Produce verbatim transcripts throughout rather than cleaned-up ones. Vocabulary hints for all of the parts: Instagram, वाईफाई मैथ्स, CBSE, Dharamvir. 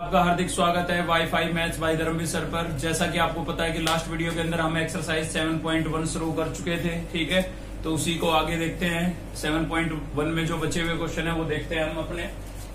आपका हार्दिक स्वागत है वाईफाई मैथ्स by Dharmveer sir पर। जैसा कि आपको पता है कि लास्ट वीडियो के अंदर हम एक्सरसाइज सात पॉइंट एक शुरू कर चुके थे, ठीक है। तो उसी को आगे देखते हैं। सात पॉइंट एक में जो बचे हुए क्वेश्चन है वो देखते हैं हम अपने।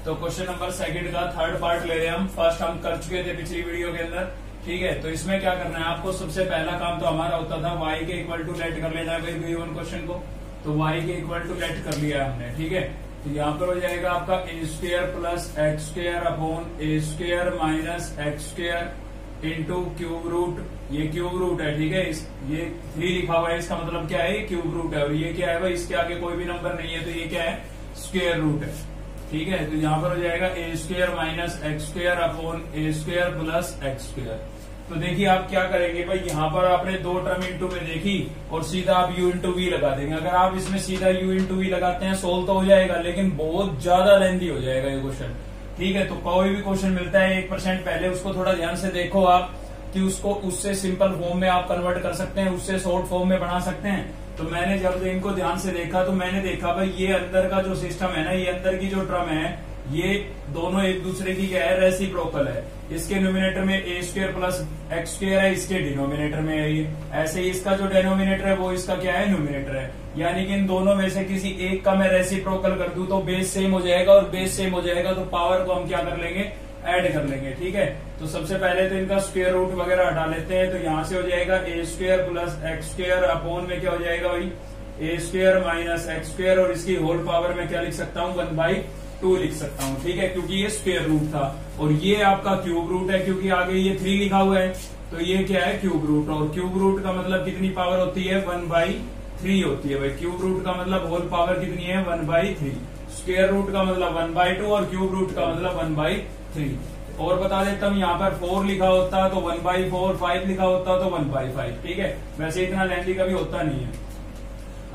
तो क्वेश्चन नंबर सेकंड का थर्ड पार्ट ले रहे हैं हम। फर्स्ट हम कर चुके थे पिछली वीडियो के अंदर, ठीक है। तो इसमें क्या करना है आपको, सबसे पहला काम तो हमारा होता था वाई के इक्वल टू लेट कर लेना है गिवन क्वेश्चन को। तो वाई के इक्वल टू लेट कर लिया हमने, ठीक है। तो यहाँ पर हो जाएगा आपका a square plus x square upon a square minus x square into cube root, ये क्यूब रूट है, ठीक है। इस ये थ्री लिखा हुआ है, इसका मतलब क्या है, क्यूब रूट है। और ये क्या है भाई, इसके आगे कोई भी नंबर नहीं है, तो ये क्या है, स्क्वेयर रूट है, ठीक है। तो यहाँ पर हो जाएगा a square minus x square upon a square plus x square. तो देखिए आप क्या करेंगे भाई, यहाँ पर आपने दो टर्म इंटू में देखी और सीधा आप u इंटू वी लगा देंगे। अगर आप इसमें सीधा u इंटू वी लगाते हैं सोल्व तो हो जाएगा, लेकिन बहुत ज्यादा लेंथी हो जाएगा ये क्वेश्चन, ठीक है। तो कोई भी क्वेश्चन मिलता है एक परसेंट पहले उसको थोड़ा ध्यान से देखो आप कि उसको उससे सिंपल फॉर्म में आप कन्वर्ट कर सकते हैं, उससे शॉर्ट फॉर्म में बना सकते हैं। तो मैंने जब इनको ध्यान से देखा तो मैंने देखा भाई ये अंदर का जो सिस्टम है ना, ये अंदर की जो टर्म है ये दोनों एक दूसरे की क्या है, रेसिप्रोकल है। इसके न्यूमिनेटर में a square plus x square है, इसके डिनोमिनेटर में है ये, ऐसे ही इसका जो डिनोमिनेटर है वो इसका क्या है, न्यूमिनेटर है। यानी कि इन दोनों में से किसी एक का मैं रेसिप्रोकल कर दूं तो बेस सेम हो जाएगा, और बेस सेम हो जाएगा तो पावर को हम क्या कर लेंगे, ऐड कर लेंगे, ठीक है। तो सबसे पहले तो इनका स्क्वेयर रूट वगैरह हटा लेते हैं। तो यहाँ से हो जाएगा a square plus x square upon में क्या हो जाएगा भाई, a square minus x square, और इसकी होल पावर में क्या लिख सकता हूँ, वन बाई टू लिख सकता हूँ, ठीक है, क्योंकि ये स्क्वायर रूट था। और ये आपका क्यूब रूट है, क्योंकि आगे ये थ्री लिखा हुआ है तो ये क्या है, क्यूब रूट। और क्यूब रूट का मतलब कितनी पावर होती है, वन बाई थ्री होती है भाई। क्यूब रूट का मतलब होल पावर कितनी है, one by three. Square root का मतलब वन बाई टू, और क्यूब रूट का मतलब वन बाई थ्री। और बता देता हूँ, यहाँ पर फोर लिखा होता तो वन बाई फोर, फाइव लिखा होता तो वन बाई फाइव, ठीक है। वैसे इतना लेंथी कभी होता नहीं है।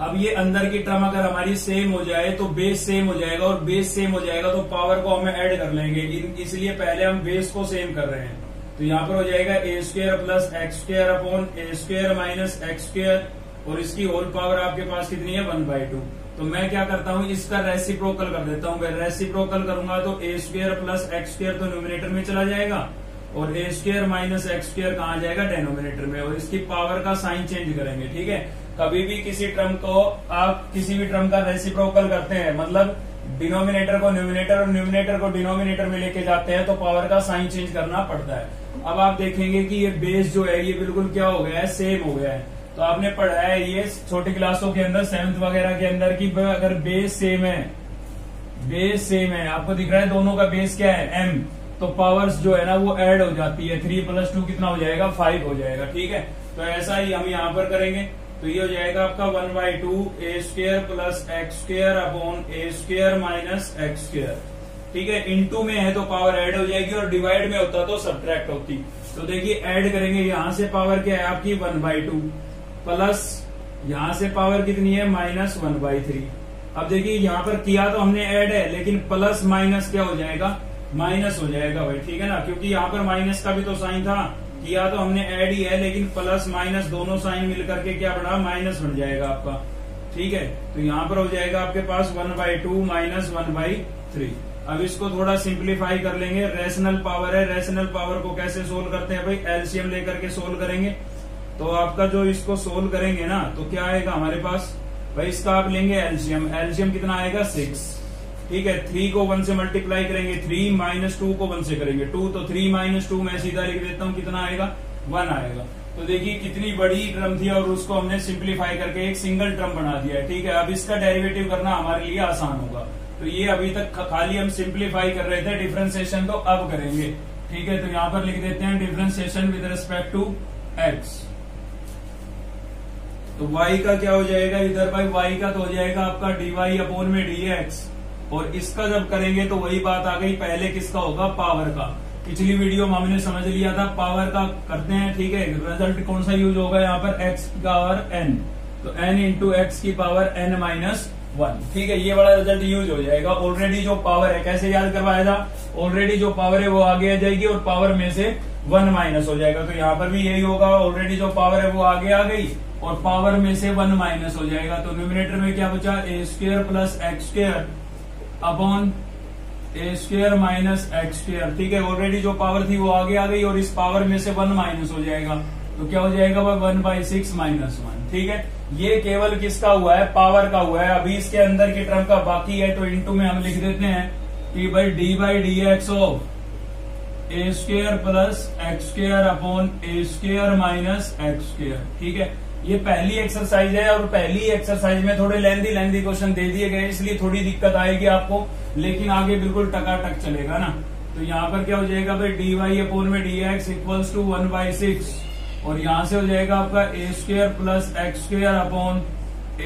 अब ये अंदर की टर्म अगर हमारी सेम हो जाए तो बेस सेम हो जाएगा, और बेस सेम हो जाएगा तो पावर को हमें ऐड कर लेंगे, इसलिए पहले हम बेस को सेम कर रहे हैं। तो यहाँ पर हो जाएगा a square plus x square upon a square minus x square, और इसकी होल पावर आपके पास कितनी है, वन बाई टू। तो मैं क्या करता हूँ, इसका रेसिप्रोकल कर देता हूँ। रेसिप्रोकल करूंगा तो a square plus x square तो न्यूमिनेटर में चला जाएगा, और a square minus x square कहा जाएगा, डिनोमिनेटर में। और इसकी पावर का साइन चेंज करेंगे, ठीक है। कभी भी किसी टर्म को आप किसी भी टर्म का रेसिप्रोकल करते हैं, मतलब डिनोमिनेटर को न्यूमिनेटर और न्यूमिनेटर को डिनोमिनेटर में लेके जाते हैं, तो पावर का साइन चेंज करना पड़ता है। अब आप देखेंगे कि ये बेस जो है ये बिल्कुल क्या हो गया है, सेम हो गया है। तो आपने पढ़ा है ये छोटी क्लासों के अंदर, सेवंथ वगैरह के अंदर, की अगर बेस सेम है, बेस सेम है, आपको दिख रहा है दोनों का बेस क्या है, एम, तो पावर्स जो है ना वो ऐड हो जाती है। थ्री प्लस टू कितना हो जाएगा, फाइव हो जाएगा, ठीक है। तो ऐसा ही हम यहाँ पर करेंगे। तो ये हो जाएगा आपका one by two a square plus x square upon a square minus x square, ठीक है। इनटू में है तो पावर ऐड हो जाएगी, और डिवाइड में होता तो सब्ट्रैक्ट होती। तो देखिए ऐड करेंगे, यहाँ से पावर क्या है आपकी, वन बाई टू, प्लस यहाँ से पावर कितनी है, माइनस वन बाई थ्री। अब देखिए यहाँ पर किया तो हमने ऐड है, लेकिन प्लस माइनस क्या हो जाएगा, माइनस हो जाएगा भाई, ठीक है ना, क्योंकि यहाँ पर माइनस का भी तो साइन था। किया तो हमने ऐड ही है, लेकिन प्लस माइनस दोनों साइन मिल करके क्या बना, माइनस बन जाएगा आपका, ठीक है। तो यहाँ पर हो जाएगा आपके पास one by two minus one by three. अब इसको थोड़ा सिंप्लीफाई कर लेंगे। रेशनल पावर है, रेशनल पावर को कैसे सोल्व करते हैं भाई, एलसीएम लेकर के सोल्व करेंगे। तो आपका जो इसको सोल्व करेंगे ना तो क्या आएगा हमारे पास भाई, इसका आप लेंगे एलसीएम। एलसीएम कितना आएगा, सिक्स, ठीक है। थ्री को वन से मल्टीप्लाई करेंगे, थ्री माइनस टू को वन से करेंगे, टू, तो थ्री माइनस टू मैं सीधा लिख देता हूँ, कितना आएगा, वन आएगा। तो देखिए कितनी बड़ी टर्म थी, और उसको हमने सिंप्लीफाई करके एक सिंगल टर्म बना दिया है, ठीक है। अब इसका डेरिवेटिव करना हमारे लिए आसान होगा। तो ये अभी तक खाली हम सिंप्लीफाई कर रहे थे, डिफरेंशिएशन तो अब करेंगे, ठीक है। तो यहाँ पर लिख देते हैं differentiation with respect to x. तो वाई का क्या हो जाएगा इधर भाई, वाई का तो हो जाएगा आपका डी वाई अपोन में डी एक्स, और इसका जब करेंगे तो वही बात आ गई, पहले किसका होगा, पावर का। पिछली वीडियो में हमने समझ लिया था पावर का करते हैं, ठीक है। रिजल्ट कौन सा यूज होगा यहाँ पर, एक्स पावर एन, तो एन इंटू एक्स की पावर एन माइनस वन, ठीक है। ये वाला रिजल्ट यूज हो जाएगा। ऑलरेडी जो पावर है, कैसे याद करवाया था, ऑलरेडी जो पावर है वो आगे आ जाएगी, और पावर में से वन माइनस हो जाएगा। तो यहाँ पर भी यही होगा, ऑलरेडी जो पावर है वो आगे आ गई, और पावर में से वन माइनस हो जाएगा। तो न्यूमिनेटर में क्या बचा, a square plus x square upon a square minus x square. ठीक है, ऑलरेडी जो पावर थी वो आगे आ गई और इस पावर में से वन माइनस हो जाएगा तो क्या हो जाएगा भाई one by six minus one. ठीक है, ये केवल किसका हुआ है, पावर का हुआ है। अभी इसके अंदर के टर्म का बाकी है तो इनटू में हम लिख देते हैं कि भाई d by d x of a square plus x square upon a square minus x square. ठीक है, ये पहली एक्सरसाइज है और पहली एक्सरसाइज में थोड़े लेंदी लेंदी क्वेश्चन दे दिए गए इसलिए थोड़ी दिक्कत आएगी आपको, लेकिन आगे बिल्कुल टकाटक चलेगा ना। तो यहाँ पर क्या हो जाएगा भाई डी वाई अपोन में d x equals to one by six और यहाँ से हो जाएगा आपका a square plus x square upon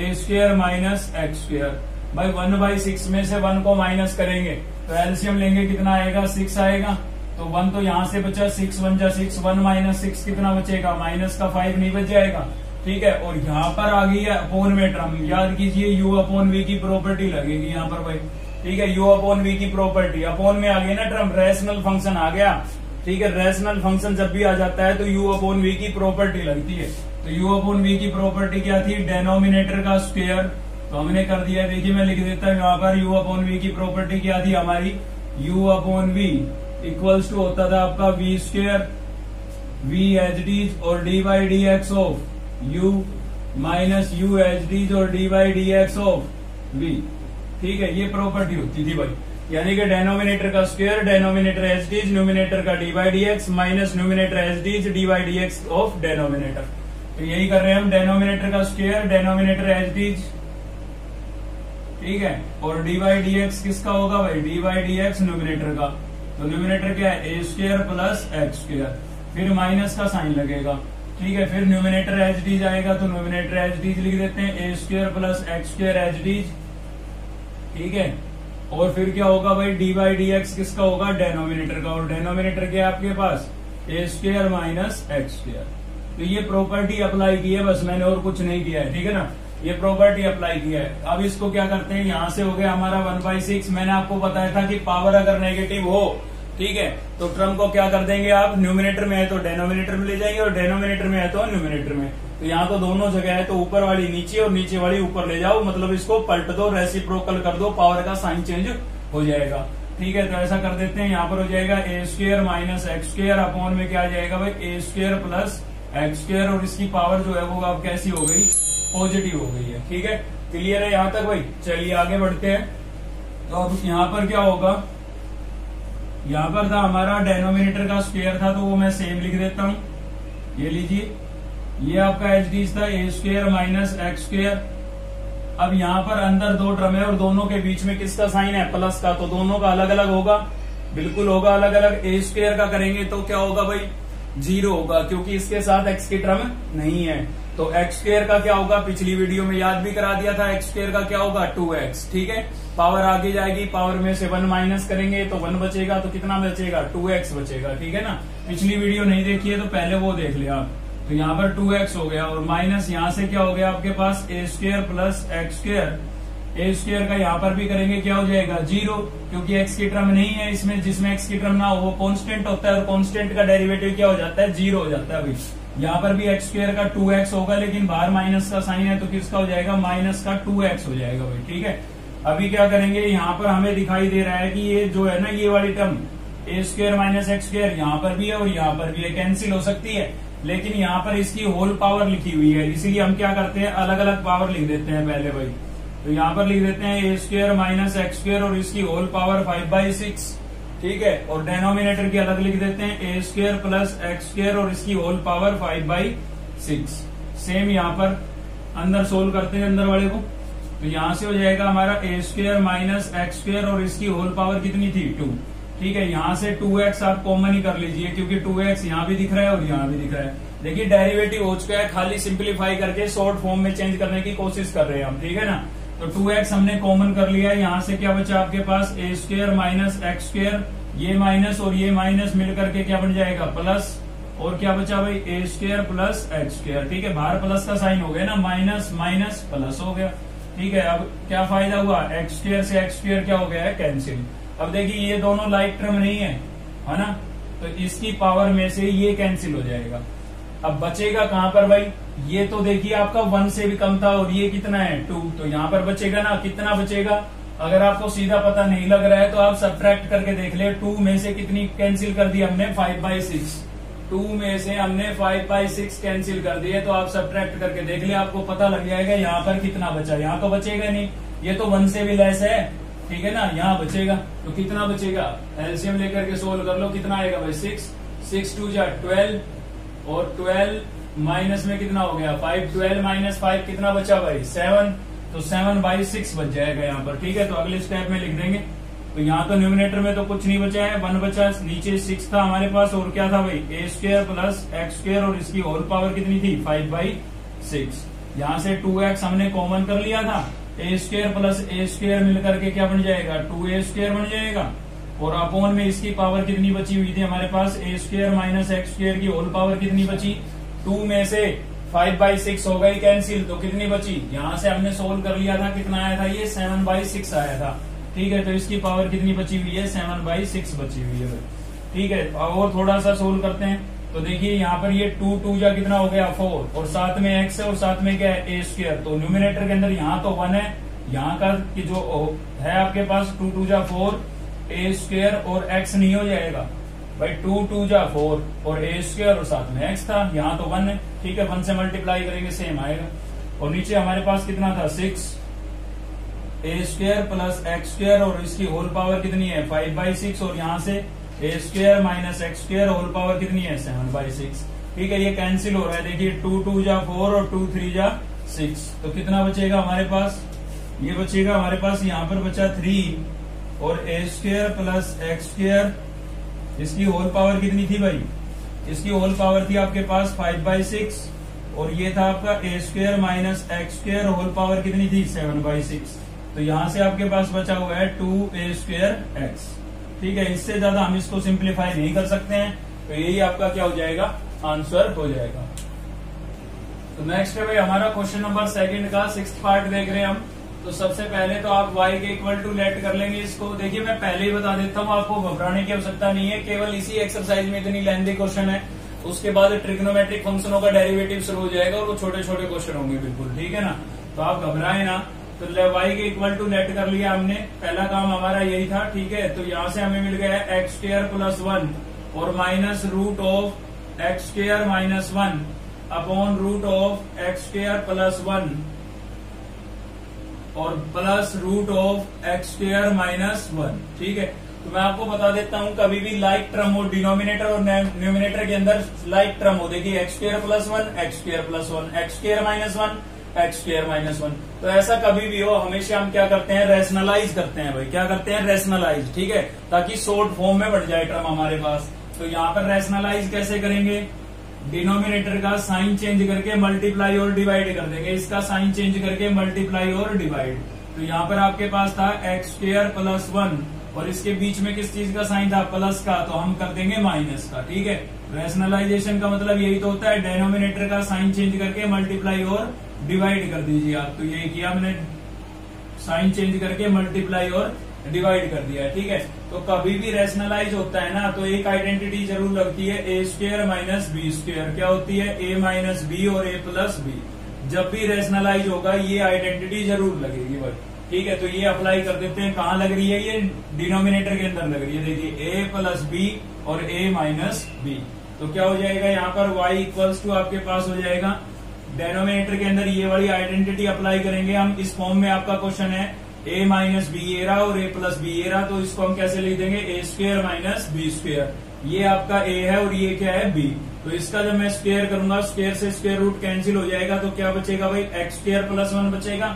a square minus x square. भाई वन बाई सिक्स में से वन को माइनस करेंगे तो एलसीएम लेंगे, कितना आएगा सिक्स आएगा। तो वन तो यहाँ से बचा, सिक्स वन जा सिक्स, वन माइनस सिक्स कितना बचेगा, माइनस का फाइव नहीं बच जाएगा। ठीक है, और यहाँ पर आ गई है अपोन में टर्म, याद कीजिए यू अपॉन वी की प्रॉपर्टी लगेगी यहाँ पर भाई। ठीक है, यू अपॉन वी की प्रॉपर्टी, अपोन में आ गई ना टर्म, रैशनल फंक्शन आ गया। ठीक है, रैशनल फंक्शन जब भी आ जाता है तो u अपॉन v की प्रॉपर्टी लगती है। तो u अपॉन v की प्रॉपर्टी क्या थी, डेनोमिनेटर का स्क्वायर। तो हमने कर दिया, देखिए मैं लिख देता हूँ यहाँ पर u अपॉन v की प्रॉपर्टी क्या थी हमारी, u upon v equals to होता था आपका v स्क्वायर v एच डीज और d by d x of u minus u h डीज और d by d x of v। ठीक है, ये प्रॉपर्टी होती थी भाई, यानी कि डेनोमिनेटर का स्क्वायर, डेनोमिनेटर एच डीज, न्यूमिनेटर का d by d x minus numerator H Ds d by d x of denominator. तो यही कर रहे हैं हम, डेनोमिनेटर का स्क्वायर, डेनोमिनेटर एच डीज। ठीक है, और डी बाई डी एक्स किसका होगा भाई, d by d x numerator का। तो न्यूमिनेटर क्या है, a square plus x square, फिर माइनस का साइन लगेगा। ठीक है, फिर न्यूमिनेटर एच डीज आएगा तो न्यूमिनेटर एच डीज लिख देते हैं, a square plus x square H डीज। ठीक है, और फिर क्या होगा भाई, डी बाई डी एक्स किसका होगा, डेनोमिनेटर का, और डेनोमिनेटर क्या है आपके पास, a square minus x square. तो ये प्रॉपर्टी अप्लाई की है बस मैंने, और कुछ नहीं किया है। ठीक है ना, ये प्रॉपर्टी अप्लाई किया है। अब इसको क्या करते हैं, यहाँ से हो गया हमारा वन बाई सिक्स। मैंने आपको बताया था कि पावर अगर नेगेटिव हो, ठीक है, तो ट्रम को क्या कर देंगे आप, न्यूमिनेटर में है तो डेनोमिनेटर में ले जाएंगे और डेनोमिनेटर में है तो न्यूमिनेटर में। तो यहाँ तो दोनों जगह है तो ऊपर वाली नीचे और नीचे वाली ऊपर ले जाओ, मतलब इसको पलट दो, रेसिप्रोकल कर दो, पावर का साइन चेंज हो जाएगा। ठीक है, तो ऐसा कर देते हैं, यहाँ पर हो जाएगा a square minus x square upon में क्या आ जाएगा भाई, a square plus x square, और इसकी पावर जो है वो आप कैसी हो गई, पॉजिटिव हो गई है। ठीक है, क्लियर है यहाँ तक भाई। चलिए आगे बढ़ते हैं। तो अब यहाँ पर क्या होगा, यहाँ पर था हमारा डेनोमिनेटर का स्क्वायर था तो वो मैं सेम लिख देता हूँ, ये लीजिए, ये आपका एच डीज था, a square minus x square. अब यहाँ पर अंदर दो ड्रम है और दोनों के बीच में किसका साइन है, प्लस का, तो दोनों का अलग अलग होगा, बिल्कुल होगा अलग अलग। ए स्क्वायर का करेंगे तो क्या होगा भाई, जीरो होगा क्योंकि इसके साथ एक्स की टर्म नहीं है। तो एक्स स्क्वायर का क्या होगा, पिछली वीडियो में याद भी करा दिया था, एक्स स्क्वायर का क्या होगा, टू एक्स। ठीक है, पावर आगे जाएगी, पावर में से वन माइनस करेंगे तो वन बचेगा, तो कितना बचेगा, टू एक्स बचेगा। ठीक है ना, पिछली वीडियो नहीं देखी है तो पहले वो देख लिया आप। तो यहाँ पर टू एक्स हो गया और माइनस यहाँ से क्या हो गया आपके पास, a square plus x square. A square का यहाँ पर भी करेंगे क्या हो जाएगा, जीरो, क्योंकि x की टर्म नहीं है इसमें, जिसमें x की टर्म ना हो वो कांस्टेंट होता है और कांस्टेंट का डेरिवेटिव क्या हो जाता है, जीरो हो जाता है। अभी यहाँ पर भी एक्स स्क्वायर का टू एक्स होगा लेकिन बाहर माइनस का साइन है तो किसका हो जाएगा, माइनस का टू एक्स हो जाएगा भाई। ठीक है, अभी क्या करेंगे, यहाँ पर हमें दिखाई दे रहा है कि ये जो है ना, ये वाली term a square minus x square यहाँ पर भी है और यहाँ पर भी है, कैंसिल हो सकती है, लेकिन यहाँ पर इसकी होल पावर लिखी हुई है, इसीलिए हम क्या करते हैं, अलग अलग पावर लिख देते हैं पहले भाई। तो यहाँ पर लिख देते हैं a square minus x square और इसकी whole power five by six. ठीक है, और डेनोमिनेटर की अलग लिख देते हैं a square plus x square और इसकी whole power five by six. Same यहाँ पर अंदर सोल्व करते हैं अंदर वाले को, तो यहाँ से हो जाएगा हमारा a square minus x square और इसकी होल पावर कितनी थी, टू। ठीक है, यहाँ से टू एक्स आप कॉमन ही कर लीजिए क्योंकि टू एक्स यहाँ भी दिख रहा है और यहाँ भी दिख रहा है। देखिए डेरिवेटिव हो चुका है, खाली सिंपलीफाई करके शॉर्ट फॉर्म में चेंज करने की कोशिश कर रहे हैं हम। ठीक है ना, तो टू एक्स हमने कॉमन कर लिया है, यहाँ से क्या बचा आपके पास, a square minus x square, ये माइनस और ये माइनस मिलकर के क्या बन जाएगा, प्लस, और क्या बचा भाई, a square plus x square. ठीक है, बाहर प्लस का साइन हो गया ना, माइनस माइनस प्लस हो गया। ठीक है, अब क्या फायदा हुआ, एक्स स्क्वायर से एक्स स्क्वायर क्या हो गया है, कैंसिल। अब देखिए ये दोनों लाइक टर्म नहीं है, है ना, तो इसकी पावर में से ये कैंसिल हो जाएगा। अब बचेगा कहां पर भाई, ये तो देखिए आपका वन से भी कम था और ये कितना है, टू, तो यहाँ पर बचेगा ना, कितना बचेगा, अगर आपको सीधा पता नहीं लग रहा है तो आप सब्ट्रैक्ट करके देख ले। टू में से कितनी कैंसिल कर दी हमने, फाइव बाई सिक्स। टू में से हमने फाइव बाई सिक्स कैंसिल कर दिए, तो आप सब्ट्रैक्ट करके देख ले, आपको पता लग जाएगा यहाँ पर कितना बचा। यहाँ तो बचेगा नहीं, ये तो वन से भी लेस है, ठीक है ना। यहाँ बचेगा तो कितना बचेगा, एलसीएम लेकर के सोल्व कर लो, कितना आएगा भाई, सिक्स, सिक्स टू जा ट्वेल्व, और ट्वेल्व माइनस में कितना हो गया फाइव, ट्वेल्व माइनस फाइव कितना बचा भाई, सेवन। तो सेवन बाई सिक्स बच जाएगा यहाँ पर, ठीक है। तो अगले स्टेप में लिख देंगे। तो यहाँ तो न्यूमिनेटर में तो कुछ नहीं बचा है, वन बचा, नीचे सिक्स था हमारे पास, और क्या था भाई, a square plus x square, और इसकी होल पावर कितनी थी, फाइव बाई सिक्स। यहाँ से टू एक्स हमने कॉमन कर लिया था, a square plus a square मिलकर के क्या बन जाएगा, टू ए स्क्वायर बन जाएगा, और अपॉन में इसकी पावर कितनी बची हुई थी हमारे पास, a square minus x square की होल पावर कितनी बची। टू में से फाइव बाई सिक्स हो गई कैंसिल, तो कितनी बची, यहाँ से हमने सोल्व कर लिया था, कितना आया था ये, सेवन बाई सिक्स आया था, ठीक है। तो इसकी पावर कितनी बची हुई है, सेवन बाई सिक्स बची हुई है, ठीक है। और थोड़ा सा सोल्व करते हैं, तो देखिए यहाँ पर ये टू टू जा कितना हो गया, फोर, और साथ में एक्स है, और साथ में क्या है, ए स्क्वायर। तो न्यूमिनेटर के अंदर यहाँ तो वन है, यहाँ का कि जो है आपके पास टू टू जा फोर, ए स्क्वायर और एक्स नहीं हो जाएगा भाई, टू टू जा फोर और ए स्क्वायर और साथ में एक्स था, यहाँ तो वन है, ठीक है। वन से मल्टीप्लाई करेंगे सेम आएगा, और नीचे हमारे पास कितना था, six, a square plus x square और इसकी होल पावर कितनी है, फाइव बाई सिक्स, और यहाँ से a square minus x square whole power कितनी है, सेवन बाई सिक्स, ठीक है। ये कैंसिल हो रहा है, देखिए टू टू जा फोर और टू थ्री जा सिक्स, तो कितना बचेगा हमारे पास, ये बचेगा हमारे पास, यहाँ पर बचा थ्री, और a square plus x square, इसकी होल पावर कितनी थी भाई, इसकी होल पावर थी आपके पास फाइव बाई सिक्स, और ये था आपका a square minus x square, whole power कितनी थी, सेवन बाई सिक्स। तो यहाँ से आपके पास बचा हुआ है टू ए स्क्वायर एक्स, ठीक है। इससे ज्यादा हम इसको सिंप्लीफाई नहीं कर सकते हैं, तो यही आपका क्या हो जाएगा, आंसर हो जाएगा। तो नेक्स्ट है भाई हमारा क्वेश्चन नंबर सेकेंड का सिक्स्थ पार्ट देख रहे हैं हम। तो सबसे पहले तो आप y के इक्वल टू लेट कर लेंगे इसको। देखिए मैं पहले ही बता देता हूँ, आपको घबराने की आवश्यकता नहीं है, केवल इसी एक्सरसाइज में इतनी लेंथी क्वेश्चन है। उसके बाद ट्रिग्नोमेट्रिक फंक्शनों का डेरिवेटिव शुरू हो जाएगा, और वो छोटे छोटे क्वेश्चन होंगे बिल्कुल, ठीक है ना। तो आप घबराए ना। तो y के इक्वल टू लेट कर लिया हमने, पहला काम हमारा यही था, ठीक है। तो यहाँ से हमें मिल गया है एक्स स्क्वायर प्लस वन और minus root of x square minus one upon root of x square plus one और plus root of x square minus one, ठीक है। तो मैं आपको बता देता हूं, कभी भी लाइक टर्म हो डिनोमिनेटर और न्यूमिनेटर के अंदर, लाइक टर्म हो, देखिए x square plus one, x square plus one, x square minus one, x square minus one. तो ऐसा कभी भी हो, हमेशा हम क्या करते हैं, रेशनलाइज करते हैं भाई, क्या करते हैं, रेशनलाइज, ठीक है, ताकि शॉर्ट फॉर्म में बढ़ जाए टर्म हमारे पास। तो यहाँ पर रेशनलाइज कैसे करेंगे, डिनोमिनेटर का साइन चेंज करके मल्टीप्लाई और डिवाइड कर देंगे, इसका साइन चेंज करके मल्टीप्लाई और डिवाइड। तो यहाँ पर आपके पास था एक्स स्क्वायर प्लस वन और इसके बीच में किस चीज का साइन था, प्लस का, तो हम कर देंगे माइनस का, ठीक है। रैशनलाइजेशन का मतलब यही तो होता है, डिनोमिनेटर का साइन चेंज करके मल्टीप्लाई और डिवाइड कर दीजिए आप। तो यही किया हमने, साइन चेंज करके मल्टीप्लाई और डिवाइड कर दिया, ठीक है। तो कभी भी रेशनलाइज होता है ना, तो एक आइडेंटिटी जरूर लगती है, a square minus b square, क्या होती है, ए माइनस बी और ए प्लस बी। जब भी रेशनलाइज होगा ये आइडेंटिटी जरूर लगेगी भाई, ठीक है। तो ये अप्लाई कर देते हैं, कहाँ लग रही है, ये डिनोमिनेटर के अंदर लग रही है, देखिए ए प्लस बी और ए माइनस बी। तो क्या हो जाएगा यहाँ पर, वाई इक्वल्स टू आपके पास हो जाएगा, डिनोमिनेटर के अंदर ये वाली आइडेंटिटी अप्लाई करेंगे हम। इस फॉर्म में आपका क्वेश्चन है a माइनस बी ए रहा और a प्लस बी ए रहा, तो इसको हम कैसे लिख देंगे, a square minus b square, ये आपका a है और ये क्या है, b। तो इसका जब मैं स्क्वायर करूंगा, स्क्वायर से स्क्वायर रूट कैंसिल हो जाएगा, तो क्या बचेगा भाई, एक्स स्क्वायर प्लस वन बचेगा,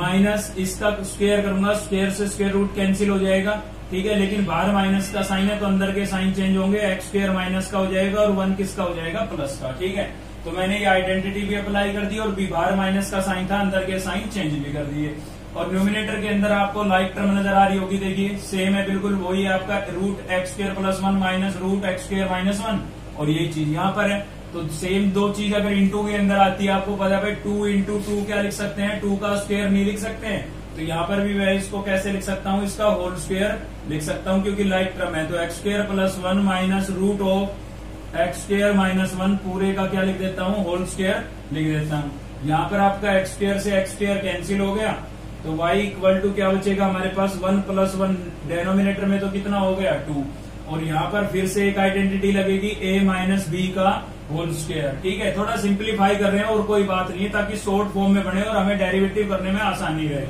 माइनस इसका स्क्वायर करूंगा, स्क्वायर से स्क्वायर रूट कैंसिल हो जाएगा, ठीक है। लेकिन बाहर माइनस का साइन है तो अंदर के साइन चेंज होंगे, एक्स स्क्वायर माइनस का हो जाएगा और वन किसका हो जाएगा, प्लस का, ठीक है। तो मैंने ये आइडेंटिटी भी अप्लाई कर दी, और b बाहर माइनस का साइन था, अंदर के साइन चेंज भी कर दिए। और न्यूमिनेटर के अंदर आपको लाइक टर्म नजर आ रही होगी, देखिए सेम है बिल्कुल, वही है आपका root x square plus one minus root x square minus one, और ये चीज यहाँ पर है। तो सेम दो चीज अगर इंटू के अंदर आती है, आपको पता है भाई टू इंटू टू क्या लिख सकते हैं, टू का स्क्वायर नहीं लिख सकते हैं, तो यहाँ पर भी मैं इसको कैसे लिख सकता हूँ, इसका होल स्क्वायर लिख सकता हूँ, क्योंकि लाइक टर्म है। तो x square plus one minus root of x square minus one, पूरे का क्या लिख देता हूँ, होल स्क्वायर लिख देता हूँ। यहाँ पर आपका एक्स स्क्वायर से एक्स स्क्वायर कैंसिल हो गया, तो y इक्वल टू क्या बचेगा हमारे पास वन प्लस वन, डेनोमिनेटर में तो कितना हो गया टू, और यहाँ पर फिर से एक आइडेंटिटी लगेगी a माइनस बी का होल स्क्वायर। ठीक है, थोड़ा सिंप्लीफाई कर रहे हैं और कोई बात नहीं है, ताकि शॉर्ट फॉर्म में बने और हमें डेरिवेटिव करने में आसानी रहे।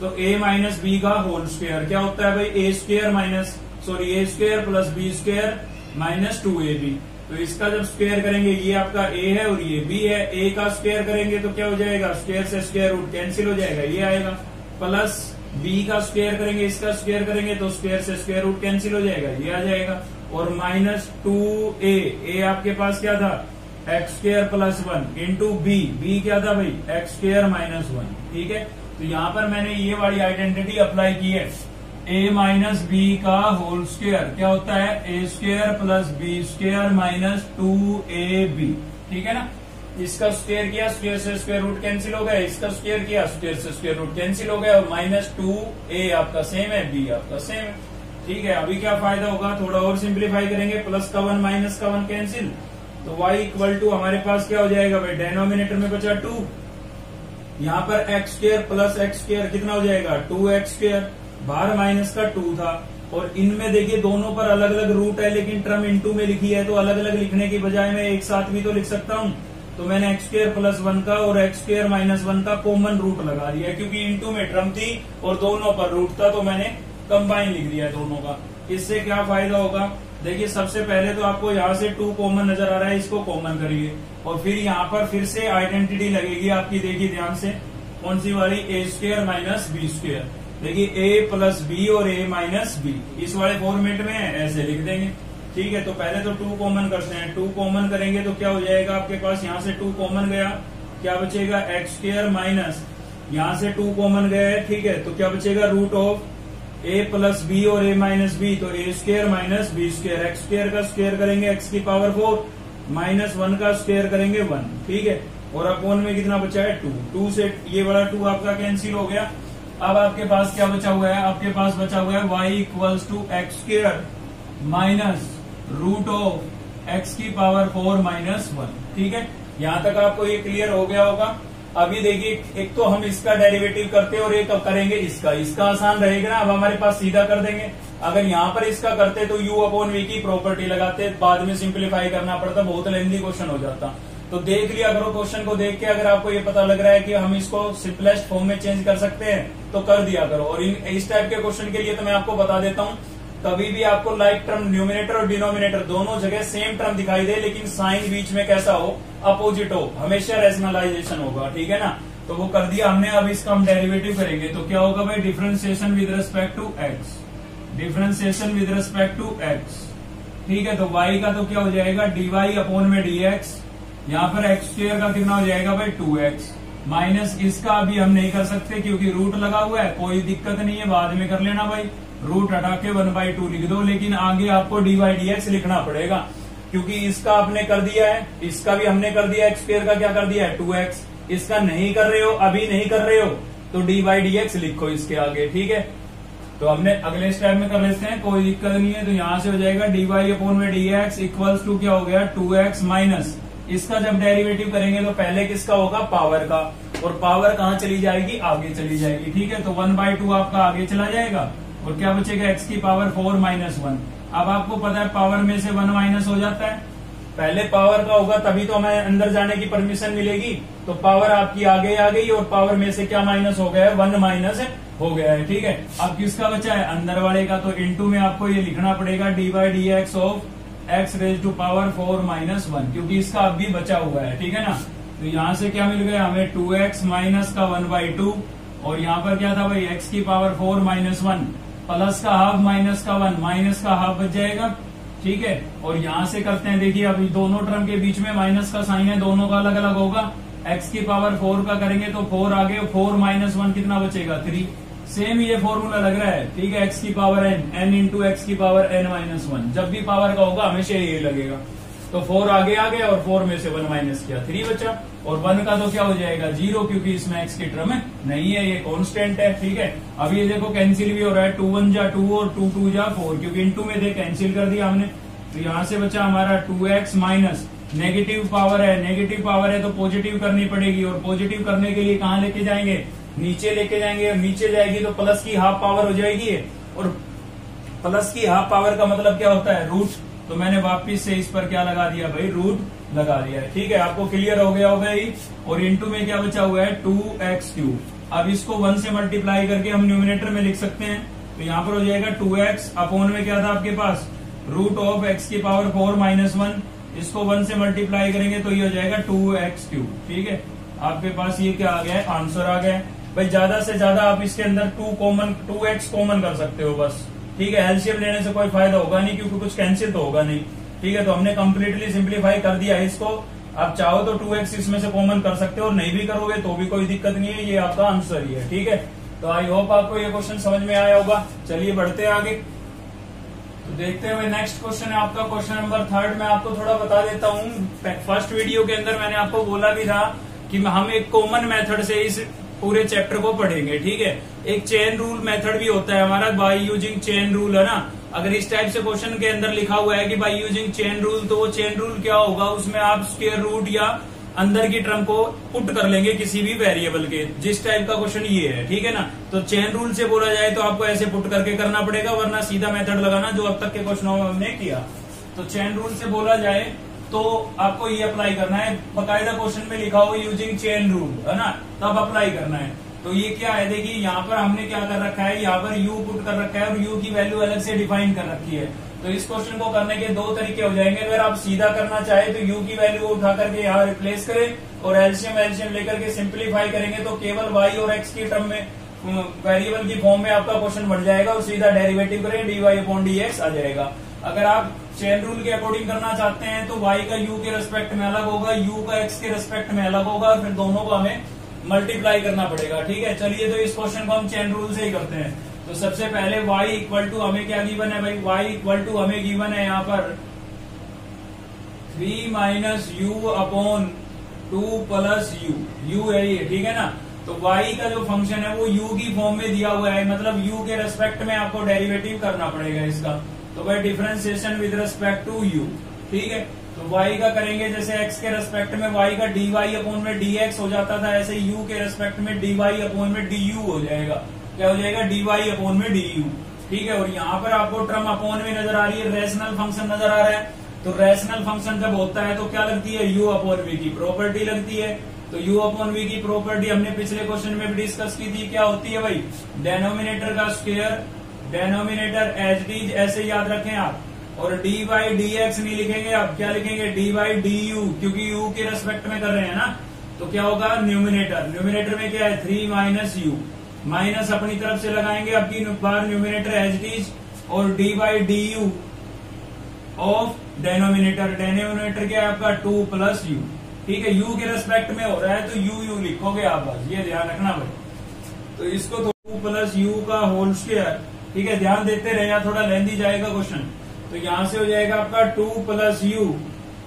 तो a माइनस बी का होल स्क्वायर क्या होता है भाई, a square minus sorry a square plus b square minus two a b. तो इसका जब स्क्वायर करेंगे, ये आपका a है और ये b है, a का स्क्वायर करेंगे तो क्या हो जाएगा, स्क्वायर से स्क्वायर रूट कैंसिल हो जाएगा, ये आएगा, प्लस b का स्क्वायर करेंगे, इसका स्क्वायर करेंगे तो स्क्वायर से स्क्वायर रूट कैंसिल हो जाएगा, ये आ जाएगा, और माइनस टू ए, ए आपके पास क्या था x square plus one into b, b क्या था भाई एक्स स्क्वायर माइनस वन। ठीक है, तो यहाँ पर मैंने ये वाली आइडेंटिटी अप्लाई की है, a माइनस बी का होल स्क्वायर क्या होता है a square plus b square minus two a b. ठीक है ना, इसका स्क्वायर किया, स्क्वायर से स्क्वायर रूट कैंसिल हो गया, इसका स्क्वायर किया, स्क्वायर से स्क्वायर रूट कैंसिल हो गया, और माइनस टू ए आपका सेम है, बी आपका सेम है। ठीक है, अभी क्या फायदा होगा, थोड़ा और सिंप्लीफाई करेंगे, प्लस का वन माइनस का वन कैंसिल, तो y इक्वल टू हमारे पास क्या हो जाएगा भाई, डेनोमिनेटर में बचा टू, यहाँ पर x square plus x square कितना हो जाएगा टू एक्स स्क्वायर, बाहर माइनस का टू था, और इनमें देखिए दोनों पर अलग अलग रूट है, लेकिन टर्म इनटू में लिखी है, तो अलग अलग लिखने की बजाय मैं एक साथ भी तो लिख सकता हूं। तो मैंने एक्स स्क्वायर प्लस वन का और एक्स स्क्वायर माइनस वन का कॉमन रूट लगा दिया, क्योंकि इनटू में टर्म थी और दोनों पर रूट था, तो मैंने कंबाइन लिख दिया दोनों का। इससे क्या फायदा होगा, देखिए सबसे पहले तो आपको यहाँ से टू कॉमन नजर आ रहा है, इसको कॉमन करिए, और फिर यहाँ पर फिर से आइडेंटिटी लगेगी आपकी, देखिए ध्यान से कौन सी वाली, a square minus b square. देखिए a प्लस बी और a माइनस बी इस वाले फॉर्मेट में है, ऐसे लिख देंगे। ठीक है, तो पहले तो टू कॉमन करते हैं, टू कॉमन करेंगे तो क्या हो जाएगा आपके पास, यहाँ से टू कॉमन गया, क्या बचेगा एक्स स्क्वायर माइनस, यहाँ से टू कॉमन गया है, ठीक है, तो क्या बचेगा root of a plus b और a माइनस बी, तो a square minus b square, x square का स्क्वायर करेंगे एक्स की पावर फोर, माइनस वन का स्क्वायर करेंगे वन। ठीक है, और अपॉन में कितना बचा है टू, टू से ये वाला टू आपका कैंसिल हो गया। अब आपके पास क्या बचा हुआ है, आपके पास बचा हुआ है y equals to x square minus root of x की पावर फोर माइनस वन। ठीक है, यहाँ तक आपको ये क्लियर हो गया होगा। अभी देखिए, एक तो हम इसका डेरिवेटिव करते हैं और एक करेंगे इसका, इसका आसान रहेगा ना, अब हमारे पास सीधा कर देंगे। अगर यहाँ पर इसका करते तो u अपॉन v की प्रॉपर्टी लगाते, बाद में सिंप्लीफाई करना पड़ता, बहुत लेंथी क्वेश्चन हो जाता। तो देख लिया करो क्वेश्चन को, देख के अगर आपको ये पता लग रहा है कि हम इसको सिंपलेस्ट फॉर्म में चेंज कर सकते हैं तो कर दिया करो। और इन इस टाइप के क्वेश्चन के लिए तो मैं आपको बता देता हूँ, कभी भी आपको लाइक टर्म न्यूमिनेटर और डिनोमिनेटर दोनों जगह सेम टर्म दिखाई दे, लेकिन साइन बीच में कैसा हो, अपोजिट हो, हमेशा रेशनलाइजेशन होगा। ठीक है ना, तो वो कर दिया हमने। अब इसका हम डेरिवेटिव करेंगे तो क्या होगा भाई, differentiation with respect to x, differentiation with respect to x. ठीक है, तो वाई का तो क्या हो जाएगा डीवाई अपॉन में डी एक्स, यहाँ पर एक्स स्क्वायर का कितना हो जाएगा भाई टू एक्स माइनस, इसका अभी हम नहीं कर सकते क्योंकि रूट लगा हुआ है, कोई दिक्कत नहीं है, बाद में कर लेना भाई, रूट हटा के वन बाई टू लिख दो, लेकिन आगे आपको डी बाई डी एक्स लिखना पड़ेगा, क्योंकि इसका आपने कर दिया है, इसका भी हमने कर दिया, एक्स स्क्वायर का क्या कर दिया है टू एक्स, इसका नहीं कर रहे हो, अभी नहीं कर रहे हो तो डी बाई डी एक्स लिखो इसके आगे। ठीक है, तो हमने अगले स्टेप में कर लेते हैं, कोई दिक्कत नहीं है। तो यहाँ से हो जाएगा डी वाई अपॉन में डी एक्स इक्वल्स टू क्या हो गया टू एक्स माइनस, इसका जब डेरिवेटिव करेंगे तो पहले किसका होगा पावर का, और पावर कहाँ चली जाएगी आगे चली जाएगी। ठीक है, तो वन बाई टू आपका आगे चला जाएगा और क्या बचेगा एक्स की पावर फोर माइनस वन। अब आपको पता है पावर में से वन माइनस हो जाता है, पहले पावर का होगा तभी तो हमें अंदर जाने की परमिशन मिलेगी, तो पावर आपकी आगे आ गई और पावर में से क्या माइनस हो गया है, वन माइनस हो गया है। ठीक है, अब किसका बचा है अंदर वाले का, तो इनटू में आपको ये लिखना पड़ेगा d by d x of x raise to power four minus one, क्योंकि इसका अब भी बचा हुआ है। ठीक है ना, तो यहाँ से क्या मिल गया हमें टू एक्स माइनस का वन बाई टू, और यहाँ पर क्या था भाई एक्स की power four minus one, plus का हाफ माइनस का वन, माइनस का हाफ बच जाएगा। ठीक है, और यहाँ से करते हैं, देखिए अभी दोनों टर्म के बीच में माइनस का साइन है, दोनों का अलग अलग होगा, एक्स की पावर फोर का करेंगे तो फोर आगे, फोर माइनस वन कितना बचेगा थ्री, सेम ये फॉर्मूला लग रहा है। ठीक है, एक्स की power n, n into x की पावर एन माइनस वन, जब भी पावर का होगा हमेशा ये लगेगा, तो फोर आगे आ गया और फोर में से वन माइनस किया थ्री बचा, और वन का तो क्या हो जाएगा जीरो, क्योंकि इसमें एक्स की टर्म है नहीं है, ये कांस्टेंट है। ठीक है, अब ये देखो कैंसिल भी हो रहा है, टू वन जा टू और टू टू जा फोर, क्योंकि इन टू में दे कैंसिल कर दिया हमने, तो यहाँ से बचा हमारा two x minus, negative power है, नेगेटिव पावर है तो पॉजिटिव करनी पड़ेगी, और पॉजिटिव करने के लिए कहाँ लेके जाएंगे नीचे लेके जाएंगे, नीचे जाएगी तो प्लस की हाफ पावर हो जाएगी, और प्लस की हाफ पावर का मतलब क्या होता है रूट। तो मैंने वापिस से इस पर क्या लगा दिया भाई, रूट लगा दिया है। ठीक है, आपको क्लियर हो गया होगा ही। और इनटू में क्या बचा हुआ है, टू एक्स क्यूब। अब इसको वन से मल्टीप्लाई करके हम न्यूमिनेटर में लिख सकते हैं, तो यहाँ पर हो जाएगा टू एक्स अपोन में क्या था आपके पास, रूट ऑफ एक्स की पावर फोर माइनस वन। इसको वन से मल्टीप्लाई करेंगे तो ये हो जाएगा टू एक्स क्यूब। ठीक है, आपके पास ये क्या आ गया है, आंसर आ गया है भाई। ज्यादा से ज्यादा आप इसके अंदर two common two x common कर सकते हो बस। ठीक है, एलसीएम लेने से कोई फायदा होगा नहीं क्योंकि कुछ कैंसिल तो होगा नहीं। ठीक है, तो हमने कंप्लीटली सिंप्लीफाई कर दिया है इसको। आप चाहो तो टू एक्स इसमें से कॉमन कर सकते हो, और नहीं भी करोगे तो भी कोई दिक्कत नहीं है, ये आपका आंसर ही है। ठीक है, तो आई होप आपको ये क्वेश्चन समझ में आया होगा। चलिए बढ़ते हैं आगे, तो देखते हुए नेक्स्ट क्वेश्चन है आपका क्वेश्चन नंबर थर्ड। मैं आपको थोड़ा बता देता हूँ, फर्स्ट वीडियो के अंदर मैंने आपको बोला भी था कि हम एक कॉमन मेथड से इस पूरे चैप्टर को पढ़ेंगे। ठीक है, एक चेन रूल मेथड भी होता है हमारा, बाय यूजिंग चेन रूल, है ना। अगर इस टाइप से क्वेश्चन के अंदर लिखा हुआ है कि बाय यूजिंग चेन रूल, तो वो चेन रूल क्या होगा, उसमें आप स्क्वायर रूट या अंदर की टर्म को पुट कर लेंगे किसी भी वेरिएबल के, जिस टाइप का क्वेश्चन ये है। ठीक है ना, तो चेन रूल से बोला जाए तो आपको ऐसे पुट करके करना पड़ेगा, वरना सीधा मेथड लगाना जो अब तक के क्वेश्चनों में हमने किया। तो चेन रूल से बोला जाए तो आपको ये अप्लाई करना है, बकायदा क्वेश्चन में लिखा हो यूजिंग चेन रूल, है ना, तब अप्लाई करना है। तो ये क्या है, देखिए यहाँ पर हमने क्या कर रखा है, यहाँ पर u पुट कर रखा है और u की वैल्यू अलग से डिफाइन कर रखी है। तो इस क्वेश्चन को करने के दो तरीके हो जाएंगे। अगर आप सीधा करना चाहे तो u की वैल्यू उठा करके यहाँ रिप्लेस करें, और एलसीएम एलसीएम लेकर के सिंप्लीफाई करेंगे तो केवल y और x की टर्म में वेरिएबल की फॉर्म में आपका क्वेश्चन बन जाएगा, और सीधा डेरिवेटिव करें dy अपॉन dx आ जाएगा। अगर आप चेन रूल के अकॉर्डिंग करना चाहते हैं तो y का u के रेस्पेक्ट में अलग होगा, u का x के रेस्पेक्ट में अलग होगा, और फिर दोनों को हमें मल्टीप्लाई करना पड़ेगा। ठीक है, चलिए तो इस क्वेश्चन को हम चेन रूल से ही करते हैं। तो सबसे पहले y इक्वल टू हमें क्या गिवन है भाई, y इक्वल टू हमें गिवन है यहाँ पर three minus u upon two plus u, u है ये। ठीक है ना, तो y का जो फंक्शन है वो u की फॉर्म में दिया हुआ है, मतलब u के रेस्पेक्ट में आपको डेरिवेटिव करना पड़ेगा इसका। तो भाई differentiation with respect to u. ठीक है, तो y का करेंगे जैसे x के रेस्पेक्ट में y का dy अपॉन में dx हो जाता था, ऐसे u के रेस्पेक्ट में dy अपॉन में du हो जाएगा। क्या हो जाएगा, dy अपॉन में du। ठीक है, और यहाँ पर आपको टर्म अपॉन में नजर आ रही है, रेशनल फंक्शन नजर आ रहा है। तो रेशनल फंक्शन जब होता है तो क्या लगती है, u अपॉन v की प्रॉपर्टी लगती है। तो u अपॉन v की प्रॉपर्टी हमने पिछले क्वेश्चन में भी डिस्कस की थी, क्या होती है भाई, डेनोमिनेटर का स्क्वायर, डेनोमिनेटर एच डी ऐसे याद रखें आप, और डी वाई डी एक्स नहीं लिखेंगे आप, क्या लिखेंगे डी वाई डी यू, क्योंकि यू के रेस्पेक्ट में कर रहे हैं ना। तो क्या होगा न्यूमिनेटर, न्यूमिनेटर में क्या है थ्री माइनस यू, माइनस अपनी तरफ से लगाएंगे आपकी बार न्यूमिनेटर एच डी और d y d u of denominator, denominator क्या है आपका टू प्लस यू। ठीक है, यू के रेस्पेक्ट में हो रहा है तो यू यू लिखोगे आप, बस ये ध्यान रखना भाई। तो इसको टू प्लस यू का होल स्क्वायर, ठीक है, ध्यान देते रहे, यहाँ थोड़ा लेंदी जाएगा क्वेश्चन। तो यहाँ से हो जाएगा आपका टू प्लस यू।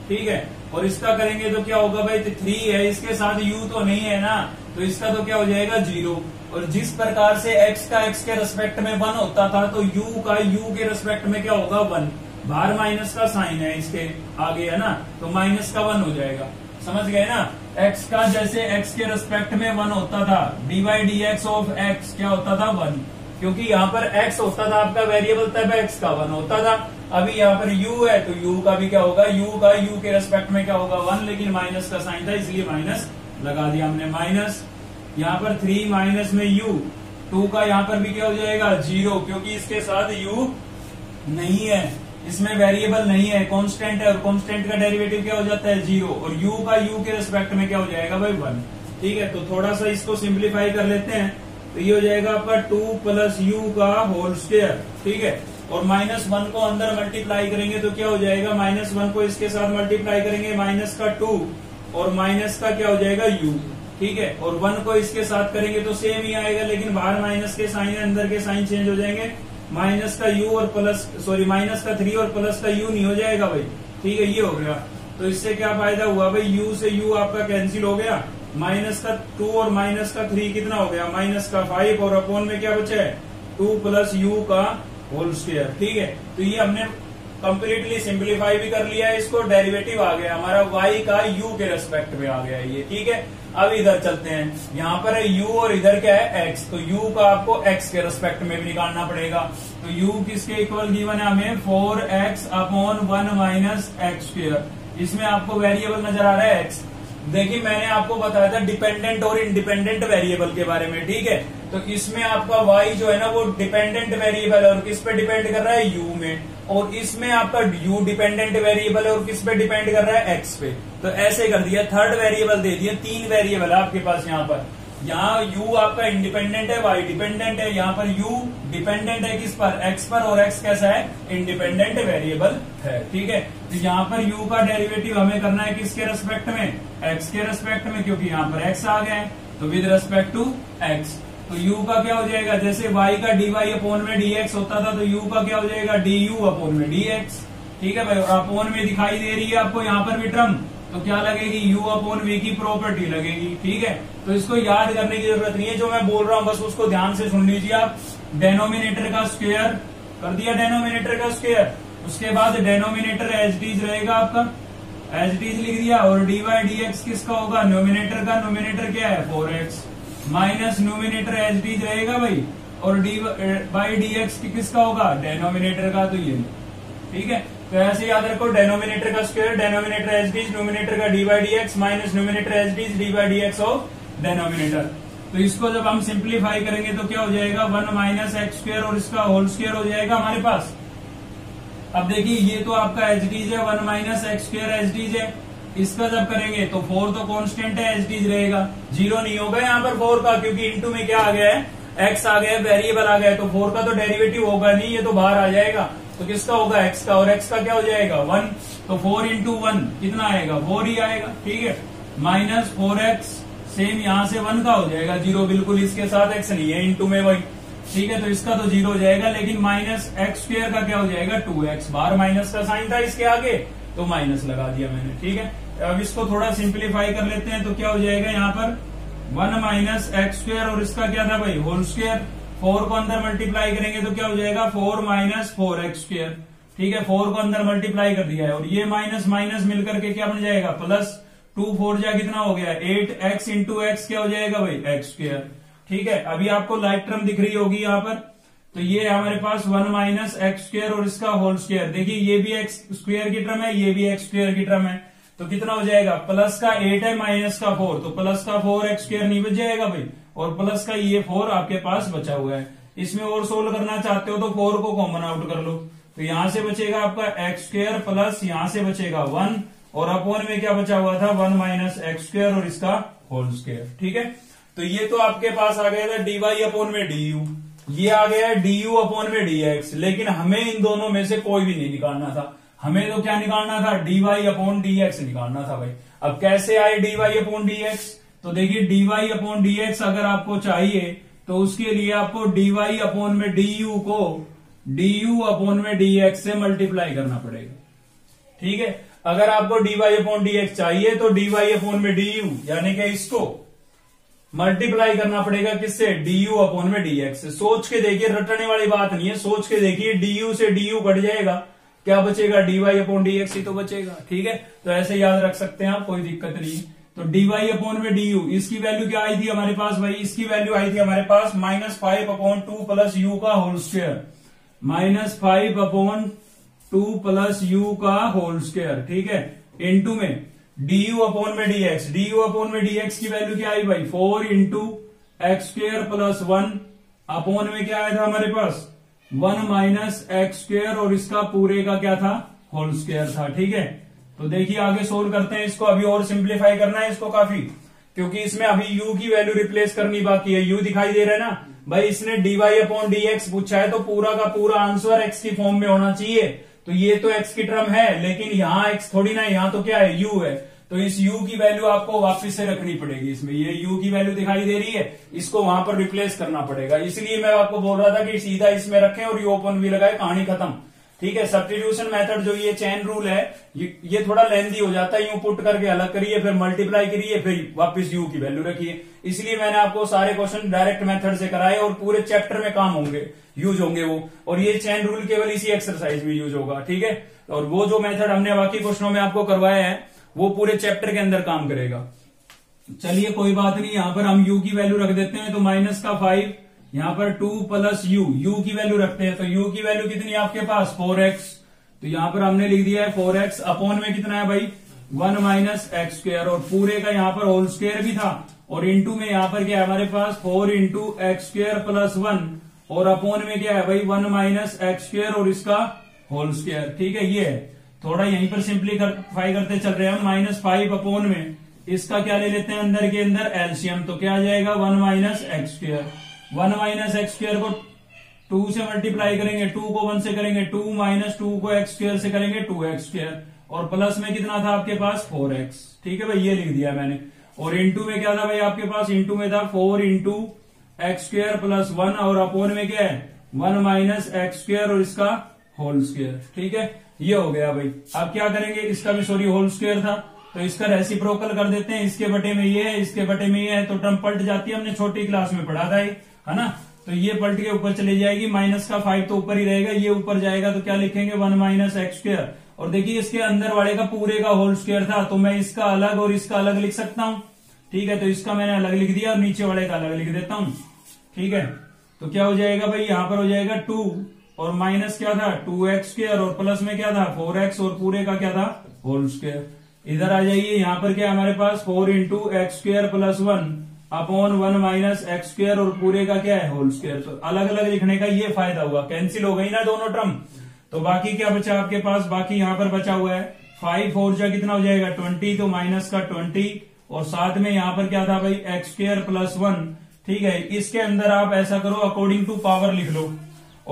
ठीक है, और इसका करेंगे तो क्या होगा भाई, तो थ्री है, इसके साथ यू तो नहीं है ना, तो इसका तो क्या हो जाएगा जीरो। और जिस प्रकार से x का x के रेस्पेक्ट में वन होता था तो u का u के रेस्पेक्ट में क्या होगा वन, बाहर माइनस का साइन है इसके आगे, है ना, तो माइनस का वन हो जाएगा। समझ गए ना, x का जैसे x के रेस्पेक्ट में वन होता था, d y d x of x क्या होता था वन, क्योंकि यहाँ पर x होता था आपका वेरिएबल तब x का वन होता था। अभी यहाँ पर u है तो u का भी क्या होगा, u का u के रेस्पेक्ट में क्या होगा वन, लेकिन माइनस का साइन था इसलिए माइनस लगा दिया हमने, माइनस। यहाँ पर थ्री माइनस में u, टू का यहाँ पर भी क्या हो जाएगा जीरो, क्योंकि इसके साथ u नहीं है, इसमें वेरिएबल नहीं है, कॉन्स्टेंट है, और कॉन्स्टेंट का डेरिवेटिव क्या हो जाता है जीरो, और u का u के रेस्पेक्ट में क्या हो जाएगा भाई वन। ठीक है, तो थोड़ा सा इसको सिंप्लीफाई कर लेते हैं, तो ये हो जाएगा आपका टू प्लस यू का होल स्क्वायर। ठीक है, और माइनस वन को अंदर मल्टीप्लाई करेंगे तो क्या हो जाएगा, माइनस वन को इसके साथ मल्टीप्लाई करेंगे, माइनस का टू और माइनस का क्या हो जाएगा यू। ठीक है, और वन को इसके साथ करेंगे तो सेम ही आएगा, लेकिन बाहर माइनस के साइन अंदर के साइन चेंज हो जाएंगे, माइनस का यू और प्लस सॉरी माइनस का थ्री और प्लस का यू नहीं हो जाएगा भाई। ठीक है, ये हो गया, तो इससे क्या फायदा हुआ भाई, यू से यू आपका कैंसिल हो गया, माइनस का टू और माइनस का थ्री कितना हो गया, माइनस का फाइव, और अपॉन में क्या बचा है टू प्लस यू का होल स्क्वायर। ठीक है, तो ये हमने कंप्लीटली सिंप्लीफाई भी कर लिया है, इसको डेरिवेटिव आ गया हमारा y का u के रेस्पेक्ट में आ गया है ये, ठीक है। अब इधर चलते हैं, यहाँ पर है u और इधर क्या है x, तो u का आपको x के रेस्पेक्ट में भी निकालना पड़ेगा। तो u किसके इक्वल गिवन है हमें four x upon one minus x square, इसमें आपको वेरिएबल नजर आ रहा है x। देखिए मैंने आपको बताया था डिपेंडेंट और इंडिपेंडेंट वेरिएबल के बारे में, ठीक है। तो इसमें आपका y जो है ना वो डिपेंडेंट वेरिएबल है और किस पे डिपेंड कर रहा है u में, और इसमें आपका u डिपेंडेंट वेरिएबल है और किस पे डिपेंड कर रहा है x पे। तो ऐसे कर दिया, थर्ड वेरिएबल दे दिया, तीन वेरिएबल आपके पास यहाँ पर। यहाँ u आपका इंडिपेंडेंट है, y डिपेंडेंट है, यहाँ पर u डिपेंडेंट है किस पर, x पर, और x कैसा है इंडिपेंडेंट वेरिएबल है, ठीक है। तो यहाँ पर u का डेरिवेटिव हमें करना है किसके रेस्पेक्ट में, x के रेस्पेक्ट में, क्योंकि यहाँ पर x आ गया है, तो विद रेस्पेक्ट टू x। तो u का क्या हो जाएगा, जैसे y का dy अपोन में dx होता था तो u का क्या हो जाएगा du अपोन में dx, ठीक है भाई। और अपोन में दिखाई दे रही है आपको यहाँ पर भी टर्म, तो क्या लगेगी u अपॉन v की प्रॉपर्टी लगेगी, ठीक है। तो इसको याद करने की जरूरत नहीं है, जो मैं बोल रहा हूँ बस उसको ध्यान से सुन लीजिए आप। डेनोमिनेटर का स्क्वायर कर दिया, डेनोमिनेटर का स्क्वायर, उसके बाद डेनोमिनेटर एच डीज रहेगा आपका, एच डीज लिख दिया, और डी वाई डी एक्स किसका होगा न्यूमिनेटर का, न्यूमिनेटर क्या है four x minus numerator H it is रहेगा भाई, और डी बाई डी एक्स किसका होगा डेनोमिनेटर का, तो ये ठीक है। तो ऐसे याद रखो, डेनोमिनेटर का स्क्वायर, डेनोमिनेटर एच डीज, न्यूमिनेटर का d by d x minus numerator H Ds, d by d x of denominator. तो इसको जब हम सिंप्लीफाई करेंगे तो क्या हो जाएगा वन माइनस एक्स स्क्वायर और इसका होल स्क्वायर हो जाएगा हमारे पास। अब देखिए ये तो आपका एच डीज है, one minus x square H डीज है, इसका जब करेंगे तो फोर तो कॉन्स्टेंट है, एच डीज रहेगा, जीरो नहीं होगा यहाँ पर फोर का, क्योंकि इंटू में क्या आ गया है एक्स आ गया है, वेरिएबल आ गया है, तो फोर का तो डेरिवेटिव होगा नहीं, ये तो बाहर आ जाएगा, तो किसका होगा x का, और x का क्या हो जाएगा वन, तो फोर इंटू वन कितना आएगा फोर ही आएगा, ठीक है। माइनस फोर एक्स, सेम यहाँ से वन का हो जाएगा जीरो, बिल्कुल इसके साथ x नहीं है, इंटू में वही, ठीक है। तो इसका तो जीरो हो जाएगा, लेकिन माइनस एक्स स्क्वायर का क्या हो जाएगा टू एक्स, बाहर माइनस का साइन था इसके आगे तो माइनस लगा दिया मैंने, ठीक है। अब इसको थोड़ा सिंप्लीफाई कर लेते हैं, तो क्या हो जाएगा यहाँ पर वन माइनस एक्स स्क्वायर और इसका क्या था भाई होल स्क्वायर, फोर को अंदर मल्टीप्लाई करेंगे तो क्या हो जाएगा four minus four x square, ठीक है। फोर को अंदर मल्टीप्लाई कर दिया है और ये माइनस माइनस मिलकर के क्या बन जाएगा प्लस, टू फोर जा कितना हो गया एट एक्स इंटू एक्स क्या हो जाएगा भाई एक्स स्क्वायर, ठीक है। अभी आपको लाइट टर्म दिख रही होगी यहाँ पर, तो ये हमारे पास वन माइनस एक्स स्क्वायर और इसका होल स्क्वायर, देखिए ये भी एक्स स्क्वायर की टर्म है, ये भी एक्स स्क्वायर की टर्म है, तो कितना हो जाएगा प्लस का एट है माइनस का फोर, तो प्लस का फोर एक्स स्क्वायर नहीं बच जाएगा भाई, और प्लस का ये फोर आपके पास बचा हुआ है, इसमें और सोल्व करना चाहते हो तो फोर को कॉमन आउट कर लो, तो यहां से बचेगा आपका एक्स स्क्वायर प्लस यहां से बचेगा वन, और अपॉन में क्या बचा हुआ था वन माइनस एक्स स्क्वायर और इसका होल स्क्वायर, ठीक है। तो ये तो आपके पास आ गया था डी वाई अपॉन में डी यू, ये आ गया है डी यू अपॉन में डी एक्स, लेकिन हमें इन दोनों में से कोई भी नहीं निकालना था, हमें तो क्या निकालना था d y upon d x निकालना था भाई। अब कैसे आए d y upon d x, तो देखिए dy अपॉन dx अगर आपको चाहिए तो उसके लिए आपको dy अपॉन में du को du अपॉन में dx से मल्टीप्लाई करना पड़ेगा, ठीक है। अगर आपको dy अपॉन dx चाहिए तो dy अपॉन में du यानी कि इसको मल्टीप्लाई करना पड़ेगा किससे du अपॉन में dx से। सोच के देखिए, रटने वाली बात नहीं है, सोच के देखिए du से du कट जाएगा, क्या बचेगा dy अपॉन dx ही तो बचेगा, ठीक है। तो ऐसे याद रख सकते हैं आप, कोई दिक्कत नहीं। तो डी वाई अपॉन में डी यू, इसकी वैल्यू क्या आई थी हमारे पास भाई, इसकी वैल्यू आई थी हमारे पास minus five upon two plus u का whole square, minus five upon two plus u का होल स्क्वायर, ठीक है। इंटू में डी यू अपॉन में d x, d u upon में डी एक्स की वैल्यू क्या आई भाई four into x square plus one, upon में क्या आया था हमारे पास वन माइनस एक्स स्क्वायर और इसका पूरे का क्या था होल स्क्वायर था, ठीक है। तो देखिए आगे सोल्व करते हैं इसको, अभी और सिंप्लीफाई करना है इसको काफी, क्योंकि इसमें अभी u की वैल्यू रिप्लेस करनी बाकी है। u दिखाई दे रहा है ना भाई, इसने dy अपॉन dx पूछा है तो पूरा का पूरा आंसर x की फॉर्म में होना चाहिए, तो ये तो x की टर्म है लेकिन यहाँ x थोड़ी ना, यहाँ तो क्या है u है, तो इस u की वैल्यू आपको वापिस से रखनी पड़ेगी इसमें, ये u की वैल्यू दिखाई दे रही है इसको वहां पर रिप्लेस करना पड़ेगा, इसलिए मैं आपको बोल रहा था कि सीधा इसमें रखें और u अपॉन v लगाए, कहानी खत्म। ठीक है। सब्स्टिट्यूशन मेथड जो ये चैन रूल है ये थोड़ा लेंथी हो जाता है, यूं पुट करके अलग करिए फिर मल्टीप्लाई करिए फिर वापस यू की वैल्यू रखिए, इसलिए मैंने आपको सारे क्वेश्चन डायरेक्ट मेथड से कराए और पूरे चैप्टर में काम होंगे यूज होंगे वो, और ये चैन रूल केवल इसी एक्सरसाइज में यूज होगा ठीक है। और वो जो मेथड हमने बाकी क्वेश्चनों में आपको करवाया है वो पूरे चैप्टर के अंदर काम करेगा। चलिए कोई बात नहीं, यहां पर हम यू की वैल्यू रख देते हैं तो माइनस का फाइव, यहां पर टू प्लस यू, यू की वैल्यू रखते हैं तो यू की वैल्यू कितनी है आपके पास फोर एक्स, तो यहां पर हमने लिख दिया है फोर एक्स अपॉन में कितना है भाई वन माइनस एक्स स्क्वायर, और पूरे का यहां पर होल स्क्वायर भी था और इंटू में यहां पर क्या है हमारे पास four into x square plus one और अपॉन में क्या है भाई वन माइनस एक्स स्क्वायर और इसका होल स्क्वायर ठीक है। ये है थोड़ा यहीं पर सिंप्लीफाई करते चल रहे हैं हम, माइनस फाइव अपॉन में इसका क्या ले लेते हैं अंदर के अंदर एलसीएम, तो क्या आ जाएगा one minus x square, one minus x square को टू से मल्टीप्लाई करेंगे, टू को वन से करेंगे टू, माइनस टू को एक्स स्क्वायर से करेंगे टू एक्स स्क्वायर और प्लस में कितना था आपके पास फोर एक्स ठीक है भाई ये लिख दिया मैंने। और इंटू में क्या था भाई आपके पास, इंटू में था four into x square plus one और अपोन में क्या है वन माइनस एक्स स्क्वायर और इसका होल स्क्वायर ठीक है। ये हो गया भाई, अब क्या करेंगे इसका भी सॉरी होल स्क्वायर था तो इसका रेसिप्रोकल कर देते हैं, इसके बटे में ये है इसके बटे में ये है तो टर्म पलट जाती है, हमने छोटी क्लास में पढ़ा था है ना, तो ये पलट के ऊपर चली जाएगी, माइनस का फाइव तो ऊपर ही रहेगा ये ऊपर जाएगा तो क्या लिखेंगे वन माइनस एक्स स्क्वायर, और देखिए इसके अंदर वाले का पूरे का होल स्क्वायर था तो मैं इसका अलग और इसका अलग लिख सकता हूं ठीक है, तो इसका मैंने अलग लिख दिया और नीचे वाले का अलग लिख देता हूं ठीक है। तो क्या हो जाएगा भाई यहां पर हो जाएगा टू और माइनस क्या था टू एक्स स्क्वायर और प्लस में क्या था फोर एक्स और पूरे का क्या था होल स्क्वायर। इधर आ जाइए यहाँ पर क्या हमारे पास four into x square plus one upon one minus x square और पूरे का क्या है होल स्क्वायर, तो अलग अलग लिखने का ये फायदा हुआ, कैंसिल हो गई ना दोनों टर्म। तो बाकी क्या बचा आपके पास, बाकी यहाँ पर बचा हुआ है फाइव फोर जा कितना हो जाएगा ट्वेंटी तो माइनस का ट्वेंटी और साथ में यहाँ पर क्या था भाई एक्स स्क्वायर प्लस वन ठीक है। इसके अंदर आप ऐसा करो अकॉर्डिंग टू पावर लिख लो,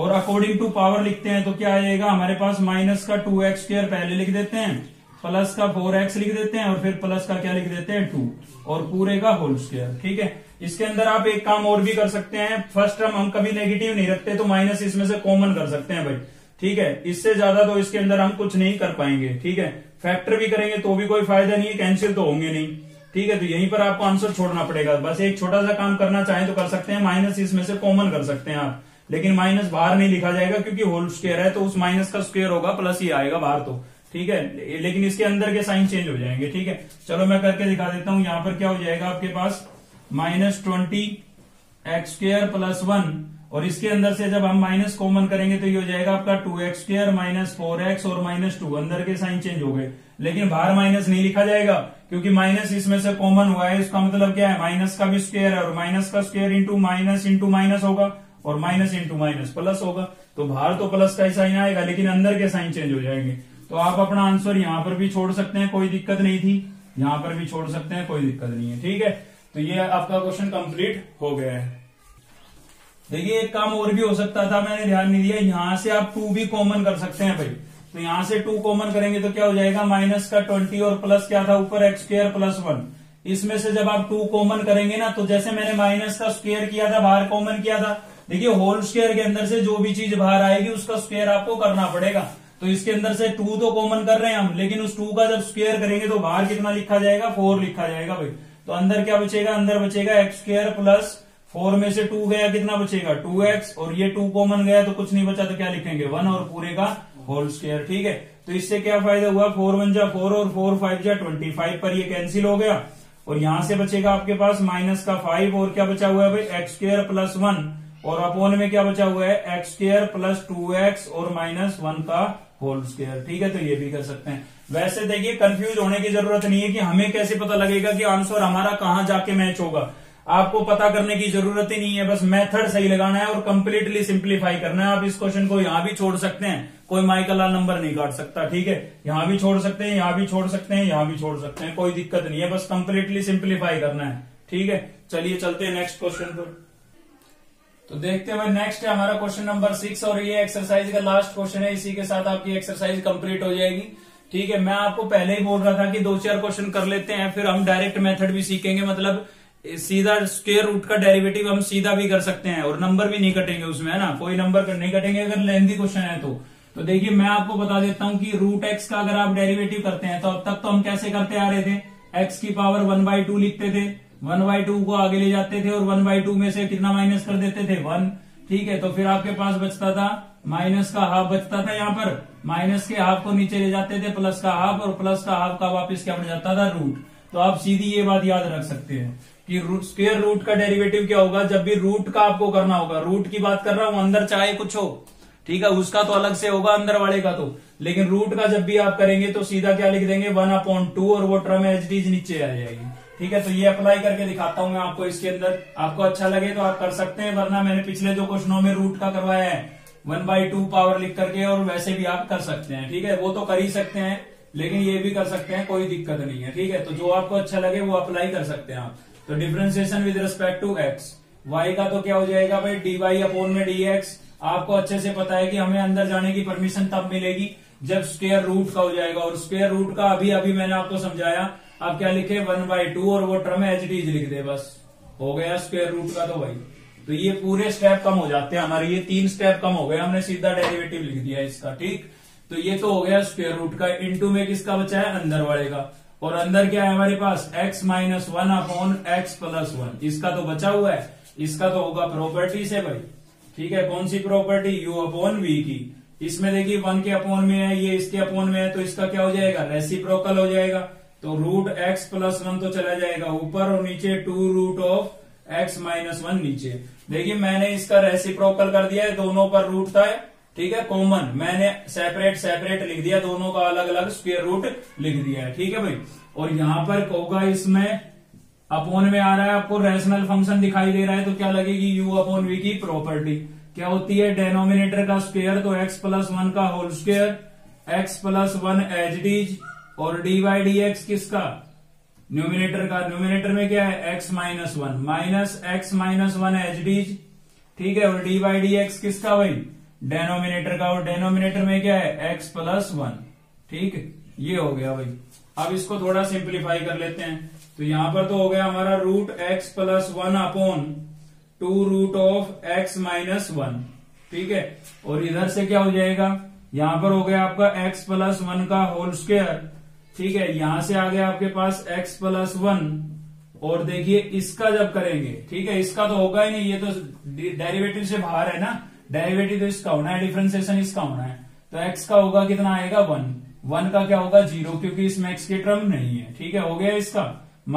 और अकॉर्डिंग टू पावर लिखते हैं तो क्या आ जाएगा हमारे पास माइनस का टू एक्स स्क्वायर पहले लिख देते हैं प्लस का फोर एक्स लिख देते हैं और फिर प्लस का क्या लिख देते हैं टू और पूरे का होल स्क्वायर ठीक है। इसके अंदर आप एक काम और भी कर सकते हैं, फर्स्ट टर्म हम कभी नेगेटिव नहीं रखते तो माइनस इसमें से कॉमन कर सकते हैं भाई ठीक है, इससे ज्यादा तो इसके अंदर हम कुछ नहीं कर पाएंगे ठीक है। फैक्टर भी करेंगे तो भी कोई फायदा नहीं है, कैंसिल तो होंगे नहीं ठीक है, तो यहीं पर आपको आंसर छोड़ना पड़ेगा। बस एक छोटा सा काम करना चाहें तो कर सकते हैं, माइनस इसमें से कॉमन कर सकते हैं आप, लेकिन माइनस बाहर नहीं लिखा जाएगा क्योंकि होल स्क्वायर है तो उस माइनस का स्क्वायर होगा प्लस ये आएगा बाहर तो ठीक है, लेकिन इसके अंदर के साइन चेंज हो जाएंगे ठीक है। चलो मैं करके दिखा देता हूं, यहां पर क्या हो जाएगा आपके पास minus twenty x square plus one और इसके अंदर से जब हम माइनस कॉमन करेंगे तो ये हो जाएगा आपका two x square minus four x और माइनस टू, अंदर के साइन चेंज हो गए लेकिन बाहर माइनस नहीं लिखा जाएगा क्योंकि माइनस इसमें से कॉमन हुआ है, इसका मतलब क्या है माइनस का भी स्क्वायर है और माइनस का square into minus into minus होगा और माइनस इंटू माइनस प्लस होगा, तो बाहर तो प्लस का ही साइन आएगा लेकिन अंदर के साइन चेंज हो जाएंगे। तो आप अपना आंसर यहां पर भी छोड़ सकते हैं, कोई दिक्कत नहीं थी, यहां पर भी छोड़ सकते हैं कोई दिक्कत नहीं है ठीक है। तो ये आपका क्वेश्चन कंप्लीट हो गया है। देखिए एक काम और भी हो सकता था, मैंने ध्यान नहीं दिया, यहां से आप टू भी कॉमन कर सकते हैं भाई, तो यहां से टू कॉमन करेंगे तो क्या हो जाएगा माइनस का ट्वेंटी और प्लस क्या था ऊपर एक्स स्क्वायर प्लस वन, इसमें से जब आप टू कॉमन करेंगे ना तो जैसे मैंने माइनस का स्क्वायर किया था बाहर कॉमन किया था, देखिये होल स्क्वायर के अंदर से जो भी चीज बाहर आएगी उसका स्क्वायर आपको करना पड़ेगा, तो इसके अंदर से टू तो कॉमन कर रहे हैं हम लेकिन उस टू का जब स्क्वायर करेंगे तो बाहर कितना लिखा जाएगा फोर लिखा जाएगा भाई, तो अंदर क्या बचेगा अंदर बचेगा एक्स स्क्वायर प्लस फोर में से टू गया कितना बचेगा टू एक्स और ये टू कॉमन गया तो कुछ नहीं बचा तो क्या लिखेंगे वन और पूरे का होल स्क्वायर ठीक है। तो इससे क्या फायदा हुआ फोर वन जा फोर और फोर फाइव जा ट्वेंटी फाइव पर ये कैंसिल हो गया और यहां से बचेगा आपके पास माइनस का फाइव और क्या बचा हुआ है भाई एक्स स्क्वायर प्लस वन और अपोन में क्या बचा हुआ है x square plus two x और माइनस वन का होल स्क्वायर ठीक है। तो ये भी कर सकते हैं। वैसे देखिए कंफ्यूज होने की जरूरत नहीं है कि हमें कैसे पता लगेगा कि आंसर हमारा कहां जाके मैच होगा, आपको पता करने की जरूरत ही नहीं है, बस मेथड सही लगाना है और कंप्लीटली सिंप्लीफाई करना है। आप इस क्वेश्चन को यहां भी छोड़ सकते हैं, कोई माइकल लाल नंबर नहीं काट सकता ठीक है, यहां भी छोड़ सकते हैं यहां भी छोड़ सकते हैं यहां भी छोड़ सकते हैं, कोई दिक्कत नहीं है, बस कंप्लीटली सिंप्लीफाई करना है ठीक है। चलिए चलते हैं नेक्स्ट क्वेश्चन पर। तो देखते हुए नेक्स्ट है हमारा क्वेश्चन नंबर सिक्स और ये एक्सरसाइज का लास्ट क्वेश्चन है, इसी के साथ आपकी एक्सरसाइज कंप्लीट हो जाएगी ठीक है। मैं आपको पहले ही बोल रहा था कि दो चार क्वेश्चन कर लेते हैं फिर हम डायरेक्ट मेथड भी सीखेंगे, मतलब सीधा स्क्वायर रूट का डेरिवेटिव हम सीधा भी कर सकते हैं और नंबर भी नहीं कटेंगे उसमें है ना, कोई नंबर नहीं कटेंगे अगर लेंथी क्वेश्चन है तो, तो देखिए मैं आपको बता देता हूं कि रूट एक्स का अगर आप डेरिवेटिव करते हैं तो अब तक तो हम कैसे करते आ रहे थे, एक्स की पावर वन बाई टू लिखते थे, वन बाई टू को आगे ले जाते थे और वन बाई टू में से कितना माइनस कर देते थे, वन। ठीक है, तो फिर आपके पास बचता था माइनस का हाफ बचता था, यहाँ पर माइनस के हाफ को नीचे ले जाते थे प्लस का हाफ, और प्लस का हाफ का वापस क्या बन जाता था, रूट। तो आप सीधी ये बात याद रख सकते हैं कि रूट स्क्वायर रूट का डेरिवेटिव क्या होगा, जब भी रूट का आपको करना होगा, रूट की बात कर रहा हूं, अंदर चाहे कुछ हो, ठीक है, उसका तो अलग से होगा अंदर वाले का तो, लेकिन रूट का जब भी आप करेंगे तो सीधा क्या लिख देंगे, वन अपॉन टू, और वो टर्म एच डीज नीचे आ जाएगी। ठीक है, तो ये अप्लाई करके दिखाता हूं मैं आपको इसके अंदर, आपको अच्छा लगे तो आप कर सकते हैं, वरना मैंने पिछले जो क्वेश्चनों में रूट का करवाया है वन बाई टू पावर लिख करके, और वैसे भी आप कर सकते हैं। ठीक है, वो तो कर ही सकते हैं, लेकिन ये भी कर सकते हैं, कोई दिक्कत नहीं है। ठीक है, तो जो आपको अच्छा लगे वो अप्लाई कर सकते हैं आप। तो differentiation with respect to x, y का तो क्या हो जाएगा भाई, डी वाई अपॉन में डी एक्स। आपको अच्छे से पता है कि हमें अंदर जाने की परमिशन तब मिलेगी जब स्क्वायर रूट का हो जाएगा, और स्क्वायर रूट का अभी अभी मैंने आपको समझाया, आप क्या लिखे वन बाई टू और वो टर्म एच डीज लिख दे, बस हो गया स्क्वायर रूट का। तो भाई तो ये पूरे स्टेप कम हो जाते हैं हमारे, ये तीन स्टेप कम हो गए, हमने सीधा डेरिवेटिव लिख दिया इसका। ठीक, तो ये तो हो गया स्क्वायर रूट का, इनटू में किसका बचा है, अंदर वाले का, और अंदर क्या है हमारे पास, x minus one upon x plus one, इसका तो बचा हुआ है, इसका तो होगा प्रॉपर्टी से भाई। ठीक है, कौन सी प्रॉपर्टी, यू अपॉन वी की, इसमें देखिए वन के अपॉन में है, ये इसके अपॉन में है, तो इसका क्या हो जाएगा, रेसिप्रोकल हो जाएगा। तो रूट एक्स प्लस वन तो चला जाएगा ऊपर, और नीचे two root of x minus one नीचे। देखिए मैंने इसका रेसिप्रोकल कर दिया है, दोनों पर रूट था, ठीक है, कॉमन, मैंने सेपरेट सेपरेट लिख दिया, दोनों का अलग अलग स्क्वायर रूट लिख दिया है। ठीक है भाई, और यहां पर होगा इसमें अपोन में आ रहा है, आपको रैशनल फंक्शन दिखाई दे रहा है, तो क्या लगेगी, यू अपॉन वी की प्रॉपर्टी क्या होती है, डेनोमिनेटर का स्क्वायर, तो एक्स प्लस वन का whole square, x plus one एच डीज, और डी वाई डी एक्स किसका, न्यूमिनेटर का, न्यूमिनेटर में क्या है, x minus one minus x minus one एच डीज। ठीक है, और डी वाई डी एक्स किसका भाई, डेनोमिनेटर का, और डेनोमिनेटर में क्या है, एक्स प्लस वन। ठीक, ये हो गया भाई। अब इसको थोड़ा सिंप्लीफाई कर लेते हैं, तो यहां पर तो हो गया हमारा root x plus one upon two root of x minus one. ठीक है, और इधर से क्या हो जाएगा, यहां पर हो गया आपका एक्स प्लस वन का होल स्क्वायर। ठीक है, यहां से आ गया आपके पास x प्लस वन, और देखिए इसका जब करेंगे, ठीक है, इसका तो होगा ही नहीं, ये तो डेरिवेटिव से बाहर है ना, डेरिवेटिव तो इसका होना है, डिफरेंशिएशन इसका होना है, तो x का होगा कितना आएगा, वन, वन का क्या होगा, जीरो, क्योंकि इसमें x की टर्म नहीं है। ठीक है, हो गया इसका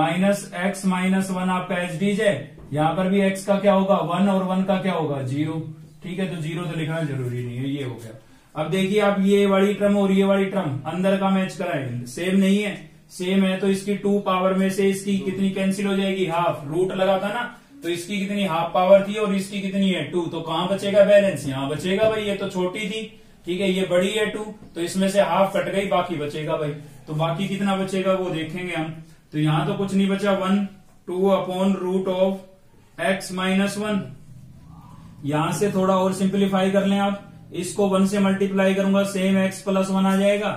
माइनस एक्स माइनस वन आपका एच डीज है, यहां पर भी x का क्या होगा, वन, और वन का क्या होगा, जीरो। ठीक है, तो जीरो तो लिखना जरूरी नहीं है, ये हो गया। अब देखिए आप ये वाली ट्रम और ये वाली ट्रम अंदर का मैच कराएंगे, सेम नहीं है, सेम है तो इसकी टू पावर में से इसकी कितनी कैंसिल हो जाएगी, हाफ, रूट लगा था ना, तो इसकी कितनी हाफ पावर थी और इसकी कितनी है, टू, तो कहां बचेगा बैलेंस, यहाँ बचेगा भाई, ये तो छोटी थी, ठीक है, ये बड़ी है टू, तो इसमें से हाफ कट गई, बाकी बचेगा भाई, तो बाकी कितना बचेगा वो देखेंगे हम। तो यहाँ तो कुछ नहीं बचा, one, two upon root of x minus one. यहां से थोड़ा और सिंप्लीफाई कर लें आप, इसको वन से मल्टीप्लाई करूंगा सेम एक्स प्लस वन आ जाएगा,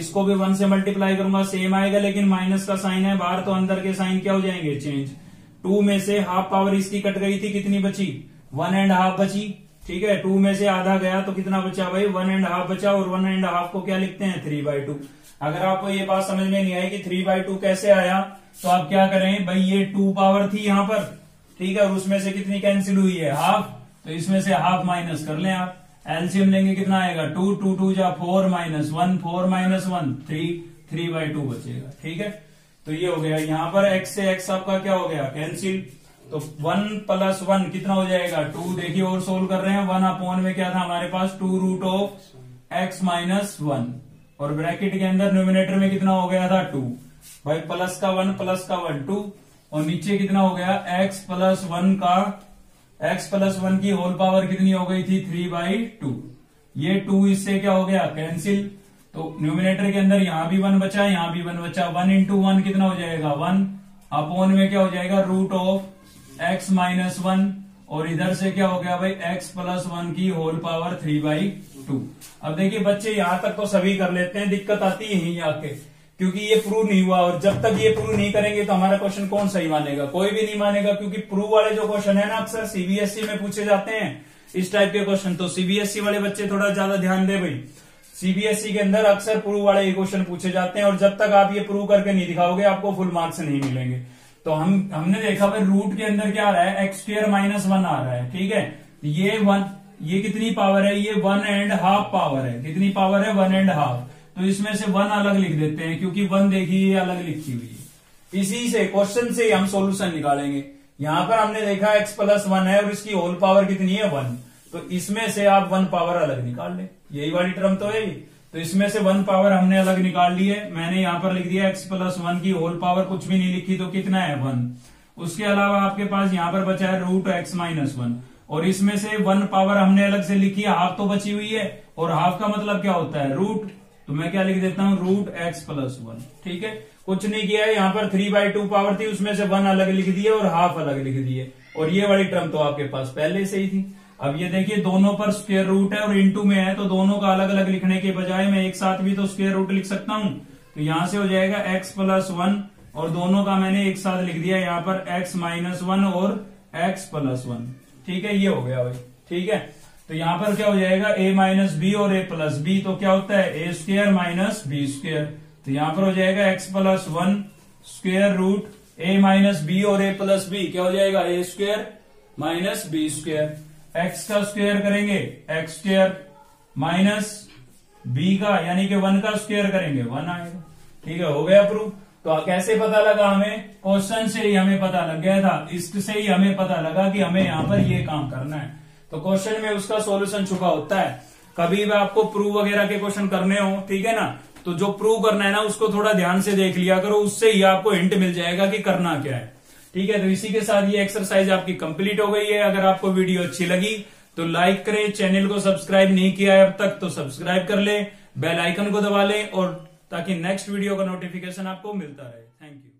इसको भी वन से मल्टीप्लाई करूंगा सेम आएगा, लेकिन माइनस का साइन है बाहर, तो अंदर के साइन क्या हो जाएंगे, चेंज। टू में से हाफ पावर इसकी कट गई थी, कितनी बची, वन एंड हाफ बची। ठीक है, टू में से आधा गया तो कितना बचा भाई, वन एंड हाफ बचा, और वन एंड हाफ को क्या लिखते हैं, थ्री बाई टू। अगर आपको ये बात समझ में नहीं आई कि थ्री बाई टू कैसे आया, तो आप क्या करें भाई, ये टू पावर थी यहाँ पर, ठीक है, और उसमें से कितनी कैंसिल हुई है, हाफ, तो इसमें से हाफ माइनस कर लें आप, एलसीएम लेंगे कितना आएगा, टू, टू टू जा four minus one, four minus one three, three by two बचेगा। ठीक है, तो ये हो गया, यहाँ पर x से x आपका क्या हो गया, कैंसिल, तो वन प्लस वन कितना हो जाएगा, टू। देखिए और सोल्व कर रहे हैं, वन अपॉन में क्या था हमारे पास, two root of x minus one, और ब्रैकेट के अंदर न्यूमिनेटर में कितना हो गया था, टू भाई, प्लस का वन प्लस का वन, टू, और नीचे कितना हो गया, एक्स प्लस वन का, एक्स प्लस वन की होल पावर कितनी हो गई थी, थ्री बाई टू, ये टू इससे क्या हो गया, कैंसिल, तो न्यूमिनेटर के अंदर यहाँ भी वन बचा, यहाँ भी वन बचा, वन इंटू वन कितना हो जाएगा, वन अपॉन में क्या हो जाएगा, root of x minus one, और इधर से क्या हो गया भाई, एक्स प्लस वन की whole power three by two. अब देखिए बच्चे यहाँ तक तो सभी कर लेते हैं, दिक्कत आती है यहीं आके, क्योंकि ये प्रूव नहीं हुआ, और जब तक ये प्रूव नहीं करेंगे तो हमारा क्वेश्चन कौन सही मानेगा, कोई भी नहीं मानेगा, क्योंकि प्रूव वाले जो क्वेश्चन है ना अक्सर सीबीएसई में पूछे जाते हैं इस टाइप के क्वेश्चन, तो सीबीएसई वाले बच्चे थोड़ा ज्यादा ध्यान दे भाई। सीबीएसई के अंदर अक्सर प्रूव वाले ये क्वेश्चन पूछे जाते हैं, और जब तक आप ये प्रूव करके नहीं दिखाओगे आपको फुल मार्क्स नहीं मिलेंगे। तो हम हमने देखा भाई रूट के अंदर क्या आ रहा है, एक्स स्क्वायर माइनस वन आ रहा है, ठीक है। ये वन, ये कितनी पावर है, ये वन एंड हाफ पावर है, कितनी पावर है, वन एंड हाफ। तो इसमें से वन अलग लिख देते हैं क्योंकि वन देखिए अलग लिखी हुई है। इसी से क्वेश्चन से हम सोल्यूशन निकालेंगे। यहां पर हमने देखा एक्स प्लस वन है और इसकी होल पावर कितनी है, वन। तो इसमें से आप वन पावर अलग निकाल लें, यही वाली टर्म तो है। तो इसमें से वन पावर हमने अलग निकाल ली है। मैंने यहां पर लिख दिया एक्स प्लस वन की होल पावर कुछ भी नहीं लिखी, तो कितना है, वन। उसके अलावा आपके पास यहां पर बचा है रूट एक्स माइनस वन, और इसमें से वन पावर हमने अलग से लिखी है, हाफ तो बची हुई है, और हाफ का मतलब क्या होता है, रूट। तो मैं क्या लिख देता हूँ, रूट एक्स प्लस वन, ठीक है। कुछ नहीं किया है, यहाँ पर थ्री बाई टू पावर थी, उसमें से वन अलग लिख दिए और हाफ अलग लिख दिए, और ये वाली टर्म तो आपके पास पहले से ही थी। अब ये देखिए दोनों पर स्क्वायर रूट है और इनटू में है, तो दोनों का अलग अलग लिखने के बजाय मैं एक साथ भी तो स्क्वायर रूट लिख सकता हूं। तो यहां से हो जाएगा x प्लस वन, और दोनों का मैंने एक साथ लिख दिया यहाँ पर x माइनस वन और x प्लस वन, ठीक है। ये हो गया भाई, ठीक है। तो यहाँ पर क्या हो जाएगा, a माइनस बी और a प्लस बी, तो क्या होता है, a square minus b square. तो यहाँ पर हो जाएगा x plus one square root a minus b और a प्लस बी, क्या हो जाएगा, a square minus b square. X का स्क्वायर करेंगे एक्स स्क्वायर, माइनस बी का यानी कि वन का स्क्वायर करेंगे वन आएगा, ठीक है। हो गया प्रूफ। तो कैसे पता लगा हमें, क्वेश्चन से ही हमें पता लग गया था, इससे ही हमें पता लगा कि हमें यहाँ पर ये काम करना है। तो क्वेश्चन में उसका सॉल्यूशन छुपा होता है। कभी भी आपको प्रूव वगैरह के क्वेश्चन करने हो, ठीक है ना, तो जो प्रूव करना है ना उसको थोड़ा ध्यान से देख लिया करो, उससे ही आपको हिंट मिल जाएगा कि करना क्या है, ठीक है। तो इसी के साथ ये एक्सरसाइज आपकी कंप्लीट हो गई है। अगर आपको वीडियो अच्छी लगी तो लाइक करें, चैनल को सब्सक्राइब नहीं किया है अब तक तो सब्सक्राइब कर लें, बेल आइकन को दबा लें, और ताकि नेक्स्ट वीडियो का नोटिफिकेशन आपको मिलता रहे। Thank you.